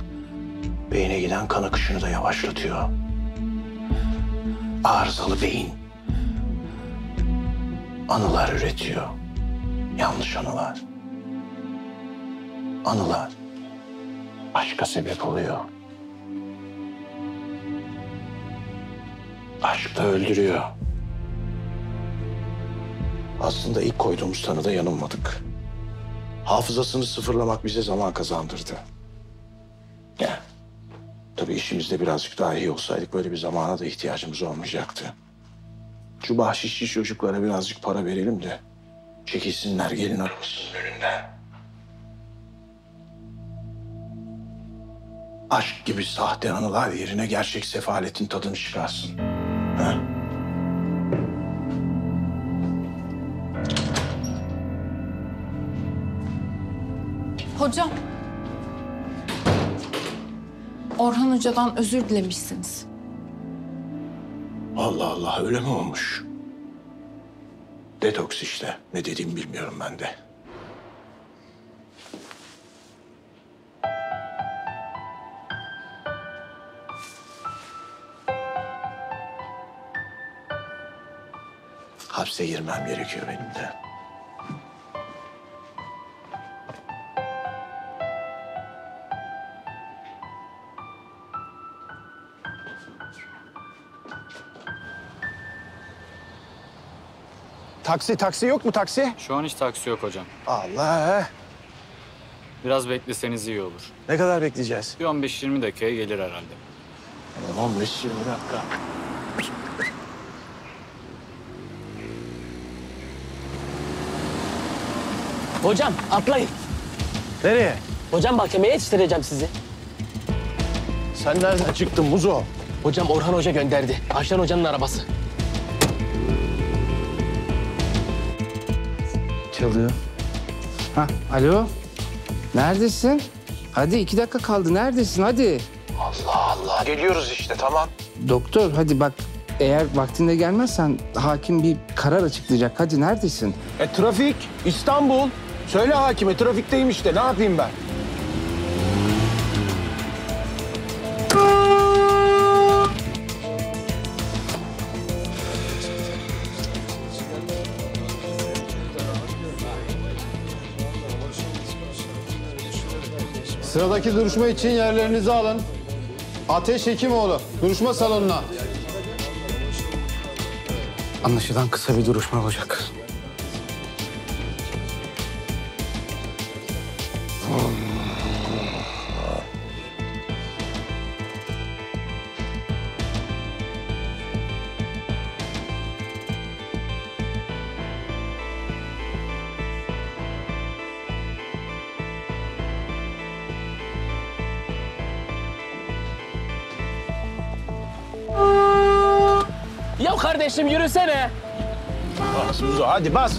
beyne giden kan akışını da yavaşlatıyor. Arızalı beyin anılar üretiyor. Yanlış anılar. Anılar aşka sebep oluyor. Aşk da öldürüyor. Aslında ilk koyduğumuz tanıda yanılmadık. Hafızasını sıfırlamak bize zaman kazandırdı. Ya. Tabii işimizde birazcık daha iyi olsaydık böyle bir zamana da ihtiyacımız olmayacaktı. Şu bahşişçi çocuklara birazcık para verelim de çekilsinler gelin arabasının önünden. Aşk gibi sahte anılar yerine gerçek sefaletin tadını çıkarsın. Ha? Hocam. Orhan Hoca'dan özür dilemişsiniz. Allah Allah, öyle mi olmuş? Detoks işte. Ne dediğimi bilmiyorum ben de. Hapse girmem gerekiyor benim de. Taksi yok mu taksi? Şu an hiç taksi yok hocam. Allah! Biraz bekleseniz iyi olur. Ne kadar bekleyeceğiz? Bir 15-20 dakikaya gelir herhalde. 15-20 dakika. Hocam atlayın. Nereye? Hocam mahkemeye yetiştireceğim sizi. Sen nereden çıktın Muzo? Hocam Orhan Hoca gönderdi. Aslan Hoca'nın arabası. Çalıyor. Ha, alo. Neredesin? Hadi 2 dakika kaldı. Neredesin? Hadi. Allah Allah. Geliyoruz işte, tamam. Doktor hadi bak. Eğer vaktinde gelmezsen hakim bir karar açıklayacak. Hadi neredesin? Trafik. İstanbul. Söyle hakime, trafikteyim işte. Ne yapayım ben? Sıradaki duruşma için yerlerinizi alın. Ateş Hekimoğlu, duruşma salonuna. Anlaşılan kısa bir duruşma olacak. Kardeşim yürüsene. Bas Muzo, hadi bas.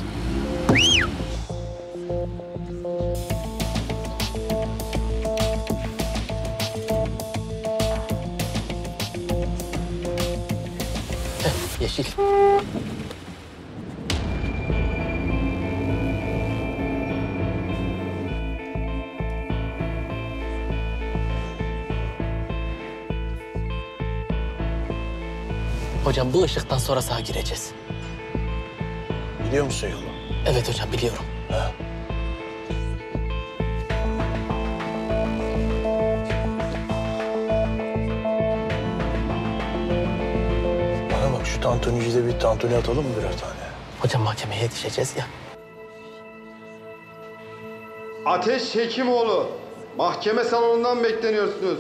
Yeşil. Hocam bu ışıktan sonra sağa gireceğiz. Biliyor musun yolu? Evet hocam biliyorum. Ha. Bana bak, şu tantunicide bir tantuni atalım mı birer tane? Hocam mahkemeye yetişeceğiz ya. Ateş Hekimoğlu, mahkeme salonundan bekleniyorsunuz.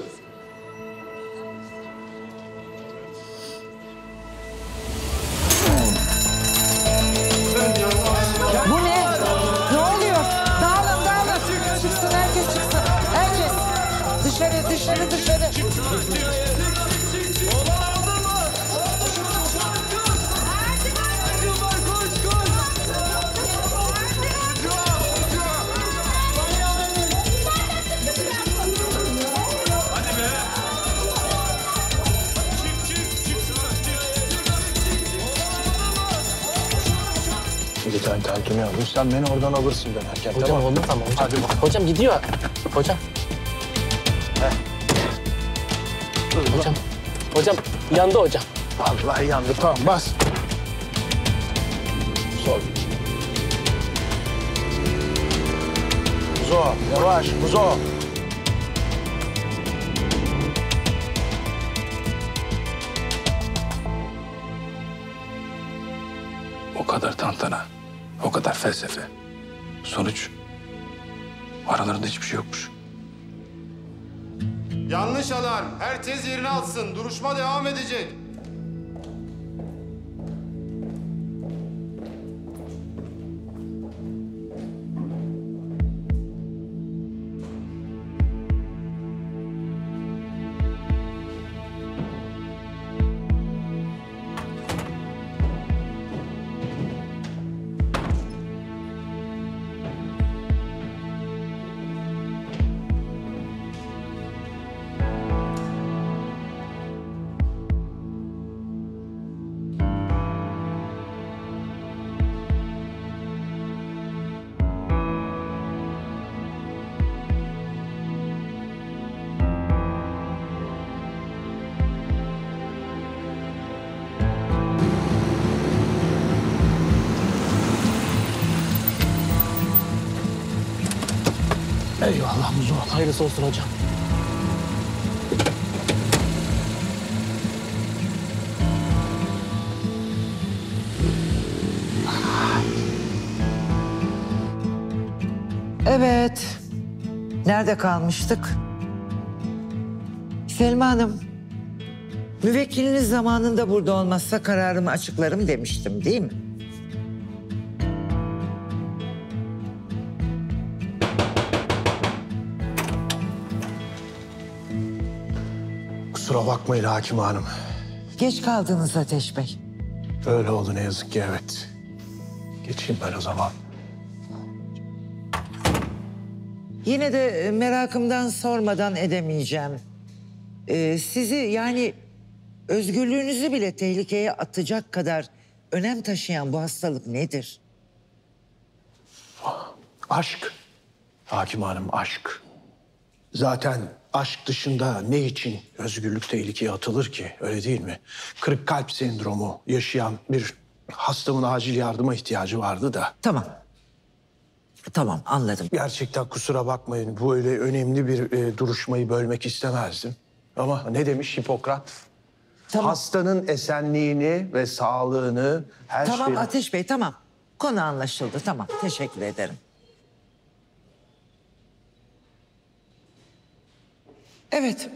Dışarı. Bir tane tantuni aldım. Sen beni oradan alırsın dönerken. Hocam tamam. Oldu tamam hocam. Hadi bakalım. Hocam gidiyor. Hocam. Hocam yandı hocam. Vallahi yandı. Tamam bas. Sol. Muzo yavaş Muzo. O kadar tantana, o kadar felsefe. Sonuç aralarında hiçbir şey yokmuş. Yanlış alarm. Herkes yerini alsın. Duruşma devam edecek. Eyvallah huzur. Hayırlısı olsun hocam. Evet. Nerede kalmıştık? Selma Hanım, müvekkiliniz zamanında burada olmazsa kararımı açıklarım demiştim, değil mi? Kusura bakmayın Hakim Hanım. Geç kaldınız Ateş Bey. Öyle oldu ne yazık ki, evet. Geçeyim ben o zaman. Yine de merakımdan sormadan edemeyeceğim. Sizi yani özgürlüğünüzü bile tehlikeye atacak kadar önem taşıyan bu hastalık nedir? Aşk. Hakim Hanım, aşk. Zaten aşk dışında ne için özgürlük tehlikeye atılır ki? Öyle değil mi? Kırık kalp sendromu yaşayan bir hastamın acil yardıma ihtiyacı vardı da. Tamam. Tamam, anladım. Gerçekten kusura bakmayın. Bu öyle önemli bir duruşmayı bölmek istemezdim. Ama ne demiş Hipokrat? Tamam. Hastanın esenliğini ve sağlığını her şeyi... Tamam Ateş Bey, tamam. Konu anlaşıldı, tamam. Teşekkür ederim. Evet,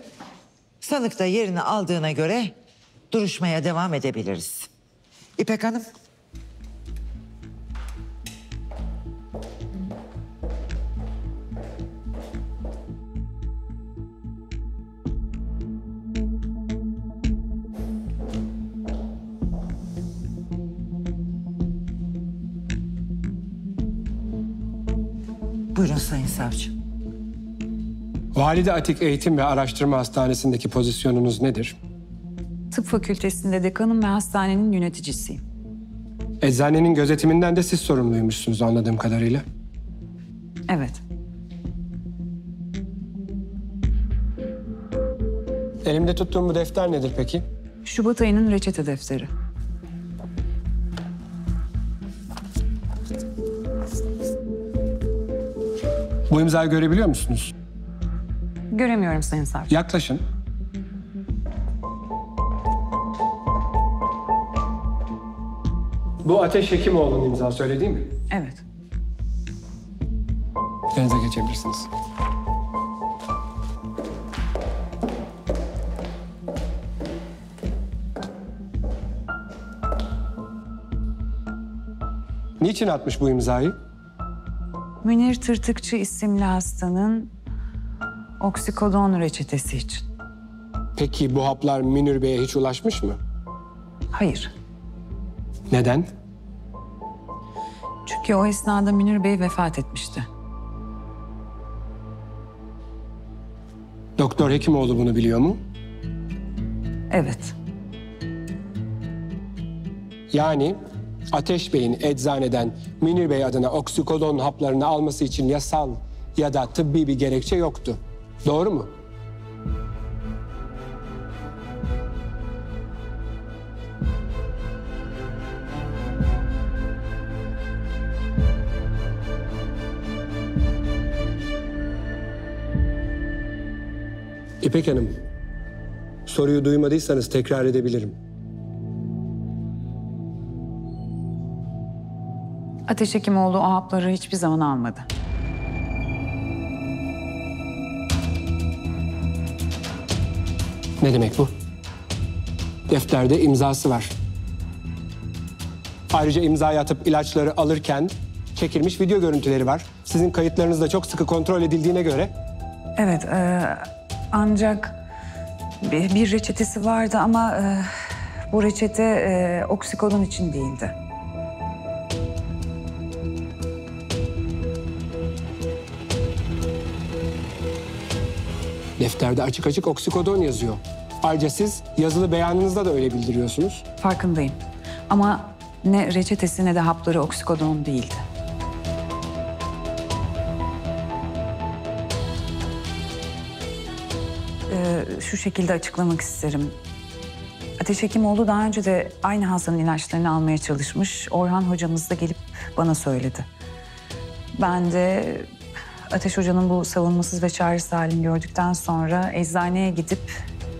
sanık da yerini aldığına göre duruşmaya devam edebiliriz. İpek Hanım... Buyurun Sayın Savcı. Valide Atik Eğitim ve Araştırma Hastanesi'ndeki pozisyonunuz nedir? Tıp Fakültesi'nde dekanım ve hastanenin yöneticisiyim. Eczanenin gözetiminden de siz sorumluymuşsunuz anladığım kadarıyla. Evet. Elimde tuttuğum bu defter nedir peki? Şubat ayının reçete defteri. Bu imzayı görebiliyor musunuz? Göremiyorum Sayın Savcı. Yaklaşın. Bu Ateş Hekimoğlu'nun imzası, öyle değil mi? Evet. Denize geçebilirsiniz. Niçin atmış bu imzayı? Münir Tırtıkçı isimli hastanın oksikodon reçetesi için. Peki bu haplar Münir Bey'e hiç ulaşmış mı? Hayır. Neden? Çünkü o esnada Münir Bey vefat etmişti. Doktor Hekimoğlu bunu biliyor mu? Evet. Yani... Ateş Bey'in eczaneden Münir Bey adına oksikodon haplarını alması için yasal ya da tıbbi bir gerekçe yoktu. Doğru mu? İpek Hanım, soruyu duymadıysanız tekrar edebilirim. Ateş Hekimoğlu o hapları hiçbir zaman almadı. Ne demek bu? Defterde imzası var. Ayrıca imzayı atıp ilaçları alırken çekilmiş video görüntüleri var. Sizin kayıtlarınız da çok sıkı kontrol edildiğine göre. Evet, ancak bir reçetesi vardı ama bu reçete oksikodon için değildi. Defterde açık açık oksikodon yazıyor. Ayrıca siz yazılı beyanınızda da öyle bildiriyorsunuz. Farkındayım. Ama ne reçetesi ne de hapları oksikodon değildi. Şu şekilde açıklamak isterim. Ateş Hekimoğlu daha önce de aynı hastanın ilaçlarını almaya çalışmış. Orhan hocamız da gelip bana söyledi. Ben de Ateş Hoca'nın bu savunmasız ve çaresiz halini gördükten sonra eczaneye gidip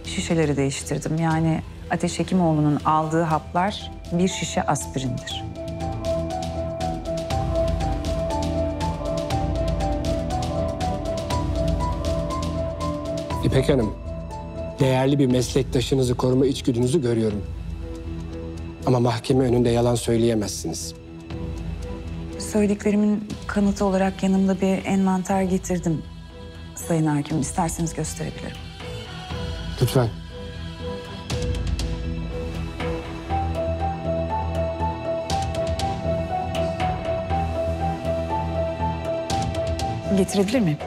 şişeleri değiştirdim. Yani Ateş Hekimoğlu'nun aldığı haplar bir şişe aspirindir. İpek Hanım, değerli bir meslektaşınızı koruma içgüdünüzü görüyorum. Ama mahkeme önünde yalan söyleyemezsiniz. Söylediklerimin kanıtı olarak yanımda bir envanter getirdim. Sayın Hakim, isterseniz gösterebilirim. Lütfen. Getirebilir miyim?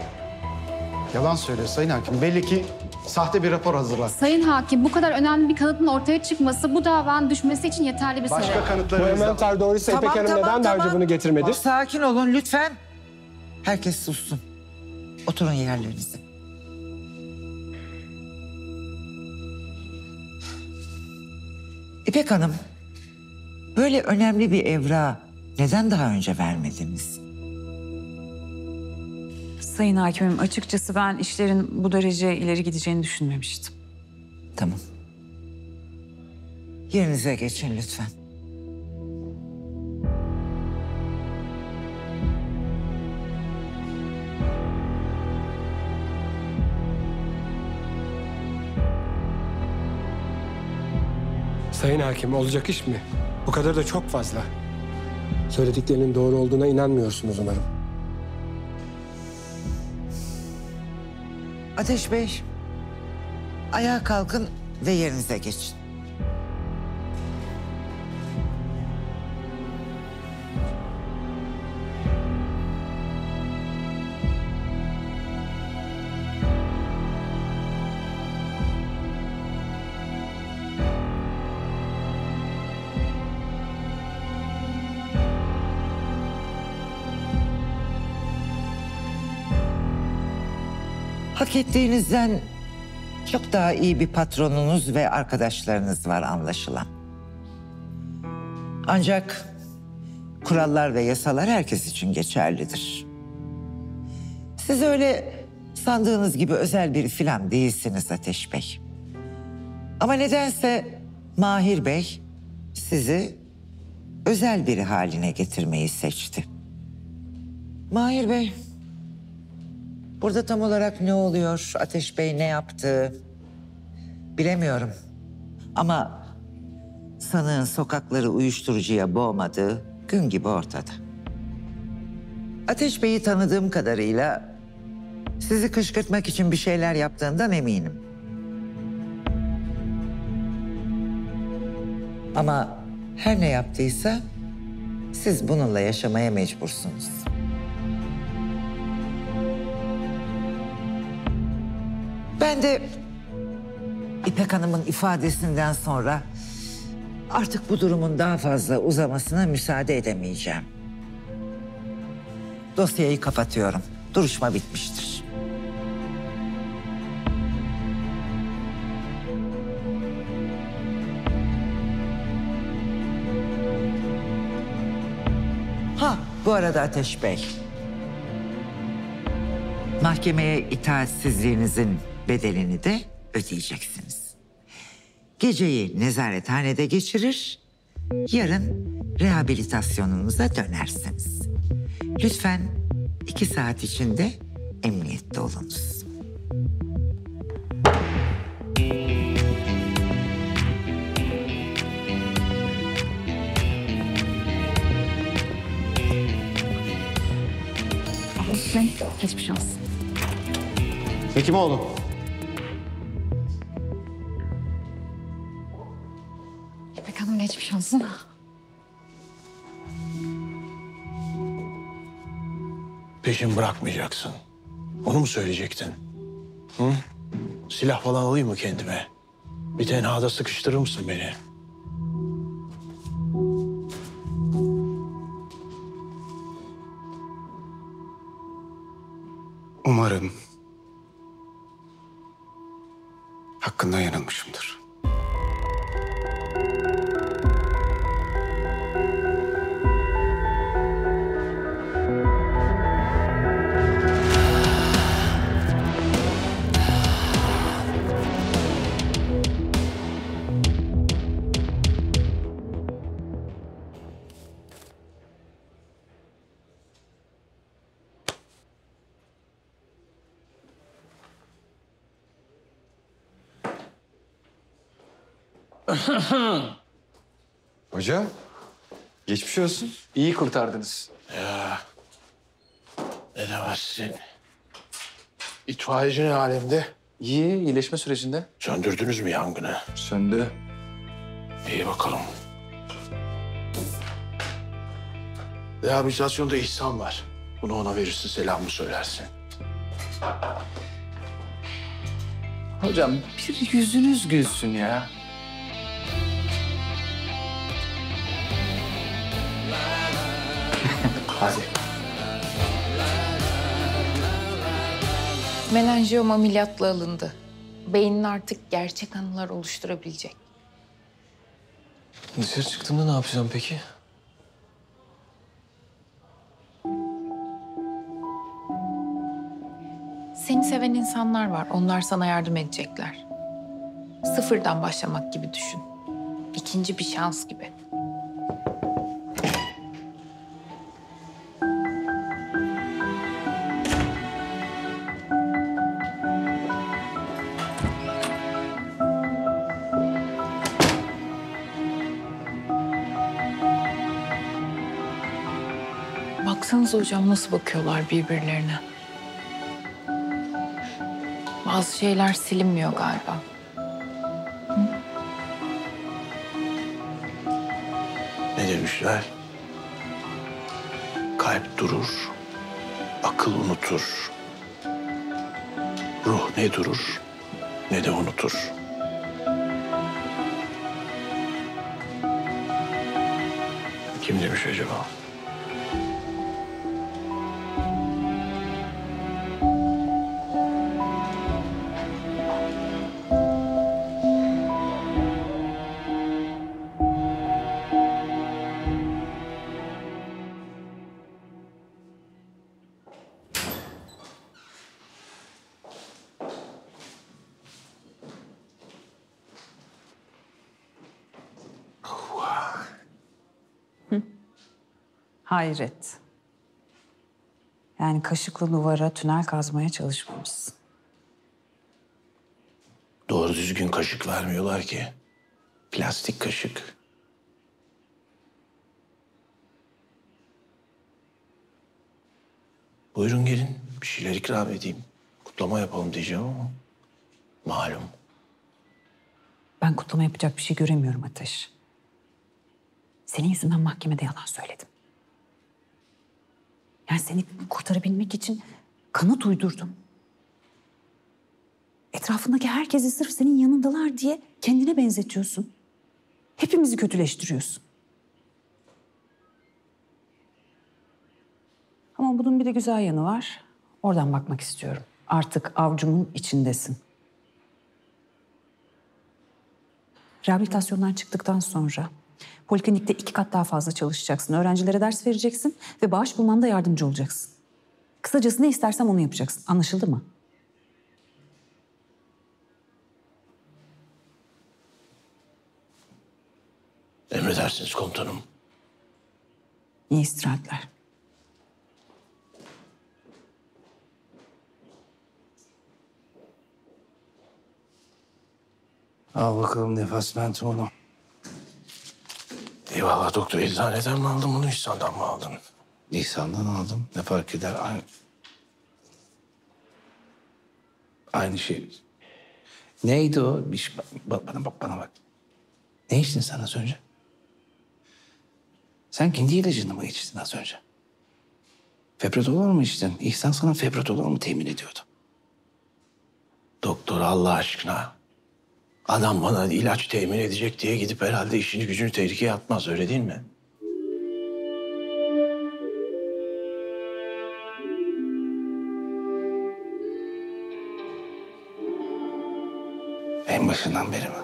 Yalan söylüyor Sayın Hakim. Belli ki sahte bir rapor hazırlar. Sayın Hakim, bu kadar önemli bir kanıtın ortaya çıkması bu davanın düşmesi için yeterli bir sebep. Başka kanıtlarımız da var. Bu envanter doğruysa İpek Hanım neden daha önce bunu getirmedi? Bak, sakin olun lütfen. Herkes sussun. Oturun yerlerinize. İpek Hanım, böyle önemli bir evrağı neden daha önce vermediniz? Sayın Hakimim, açıkçası ben işlerin bu derece ileri gideceğini düşünmemiştim. Tamam. Yerinize geçin lütfen. Sayın Hakim, olacak iş mi? Bu kadar da çok fazla. Söylediklerinin doğru olduğuna inanmıyorsunuz umarım. Ateş Bey, ayağa kalkın ve yerinize geçin. Hak ettiğinizden çok daha iyi bir patronunuz ve arkadaşlarınız var anlaşılan. Ancak kurallar ve yasalar herkes için geçerlidir. Siz öyle sandığınız gibi özel biri filan değilsiniz Ateş Bey. Ama nedense Mahir Bey sizi özel biri haline getirmeyi seçti. Mahir Bey... Burada tam olarak ne oluyor, Ateş Bey ne yaptı bilemiyorum. Ama sanığın sokakları uyuşturucuya boğmadığı gün gibi ortada. Ateş Bey'i tanıdığım kadarıyla sizi kışkırtmak için bir şeyler yaptığından eminim. Ama her ne yaptıysa siz bununla yaşamaya mecbursunuz. Ben de İpek Hanım'ın ifadesinden sonra artık bu durumun daha fazla uzamasına müsaade edemeyeceğim. Dosyayı kapatıyorum. Duruşma bitmiştir. Ha, bu arada Ateş Bey. Mahkemeye itaatsizliğinizin bedelini de ödeyeceksiniz. Geceyi nezarethanede geçirir, yarın rehabilitasyonunuza dönersiniz. Lütfen 2 saat içinde emniyette olunuz. Geçmiş olsun. Hekimoğlu. Geçmiş olsun. Peşin bırakmayacaksın. Onu mu söyleyecektin? Hı? Silah falan alayım mı kendime? Bir tenhada sıkıştırır mısın beni? Umarım hakkında yanılmışımdır. Hocam, geçmiş olsun. İyi kurtardınız. Ya, ne demezsin. İtfaiyeci ne alemde? İyi, iyileşme sürecinde. Söndürdünüz mü yangını? Söndü. İyi bakalım. Rehabilitasyonda İhsan var. Bunu ona verirsin, selamı söylersin. Hocam bir yüzünüz gülsün ya. Hadi. Melanjiyom ameliyatla alındı. Beynin artık gerçek anılar oluşturabilecek. Dışarı çıktığımda ne yapacağım peki? Seni seven insanlar var. Onlar sana yardım edecekler. Sıfırdan başlamak gibi düşün. İkinci bir şans gibi. Baksanıza hocam nasıl bakıyorlar birbirlerine. Bazı şeyler silinmiyor galiba. Hı? Ne demişler? Kalp durur, akıl unutur. Ruh ne durur, ne de unutur. Kim demiş acaba? Hayret. Yani kaşıkla duvara tünel kazmaya çalışmamışsın. Doğru düzgün kaşık vermiyorlar ki. Plastik kaşık. Buyurun gelin, bir şeyler ikram edeyim. Kutlama yapalım diyeceğim ama malum. Ben kutlama yapacak bir şey göremiyorum Ateş. Senin yüzünden mahkemede yalan söyledim. Yani seni kurtarabilmek için kanıt uydurdum. Etrafındaki herkesi sırf senin yanındalar diye kendine benzetiyorsun. Hepimizi kötüleştiriyorsun. Ama bunun bir de güzel yanı var. Oradan bakmak istiyorum. Artık avcumun içindesin. Rehabilitasyondan çıktıktan sonra poliklinikte 2 kat daha fazla çalışacaksın. Öğrencilere ders vereceksin ve bağış bulmanda yardımcı olacaksın. Kısacası ne istersem onu yapacaksın. Anlaşıldı mı? Emredersiniz komutanım. İyi istirahatler. Al bakalım nefes mentonu. Eyvallah doktor. Eczaneden mi aldın bunu, İhsan'dan mı aldın? İhsan'dan aldım. Ne fark eder? Aynı şey. Neydi o? Bana bak. Ne içtin sen az önce? Sen kendi ilacını mı içtin az önce? Febrodolar mı içtin? İhsan sana febrodolar mı temin ediyordu? Doktor Allah aşkına. Adam bana ilaç temin edecek diye gidip herhalde işini gücünü tehlikeye atmaz, öyle değil mi? En başından beri mi?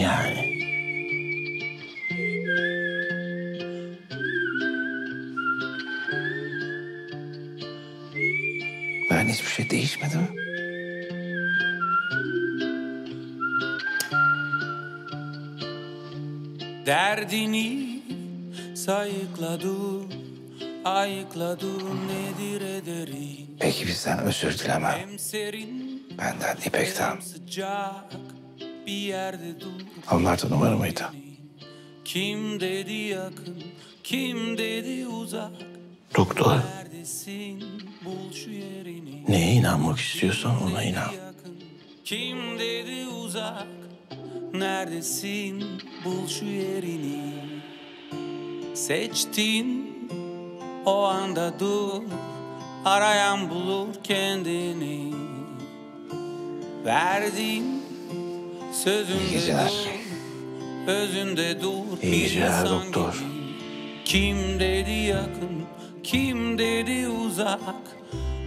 Yani. Yani hiçbir şey değişmedi mi? Derdini sayıkladım, ayıkladım nedir ederim. Peki bizden özür dileme. Benden, İpek'ten. Onlar da numaramıydı. Kim dedi yakın, kim dedi uzak. Doktor, neye inanmak istiyorsan ona inan. Kim dedi uzak, neredesin, bul şu yerini. Seçtin, o anda dur, arayan bulur kendini. Verdiğin sözünde dur, özünde dur. İyi geceler doktor. Kim dedi yakın, kim dedi uzak,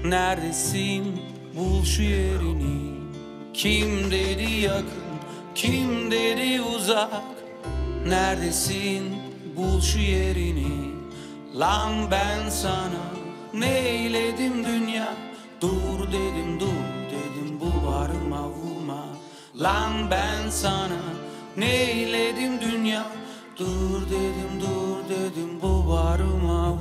neredesin, bul şu yerini. Kim dedi yakın, kim dedi uzak, neredesin, bul şu yerini. Lan ben sana neyledim dünya, dur dedim bu varıma vurma. Lan ben sana neyledim dünya, dur dedim bu varıma vurma.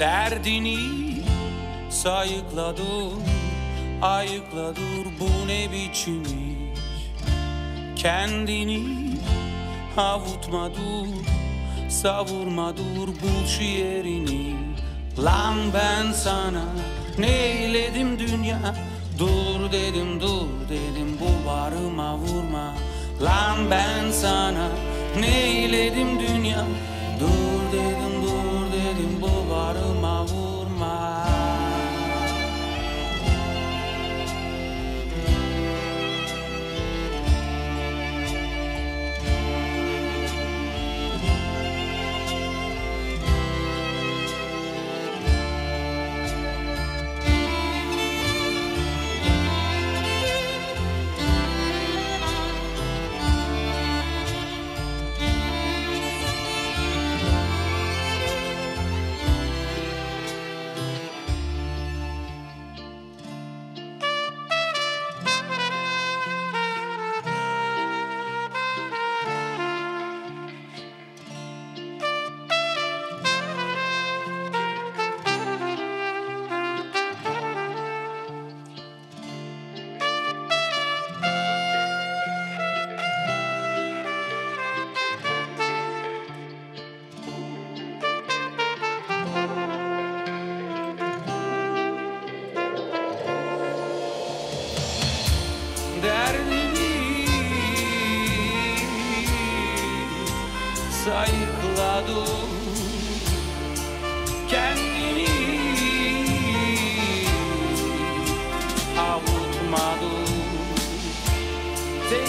Derdini sayıkladım, ayıkladır bu ne biçim iş? Kendini avutmadır, savurmadır bul şu yerini. Lan ben sana neyledim dünya, dur dedim bu varıma vurma. Lan ben sana neyledim dünya, dur dedim bu varıma vurma.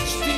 It's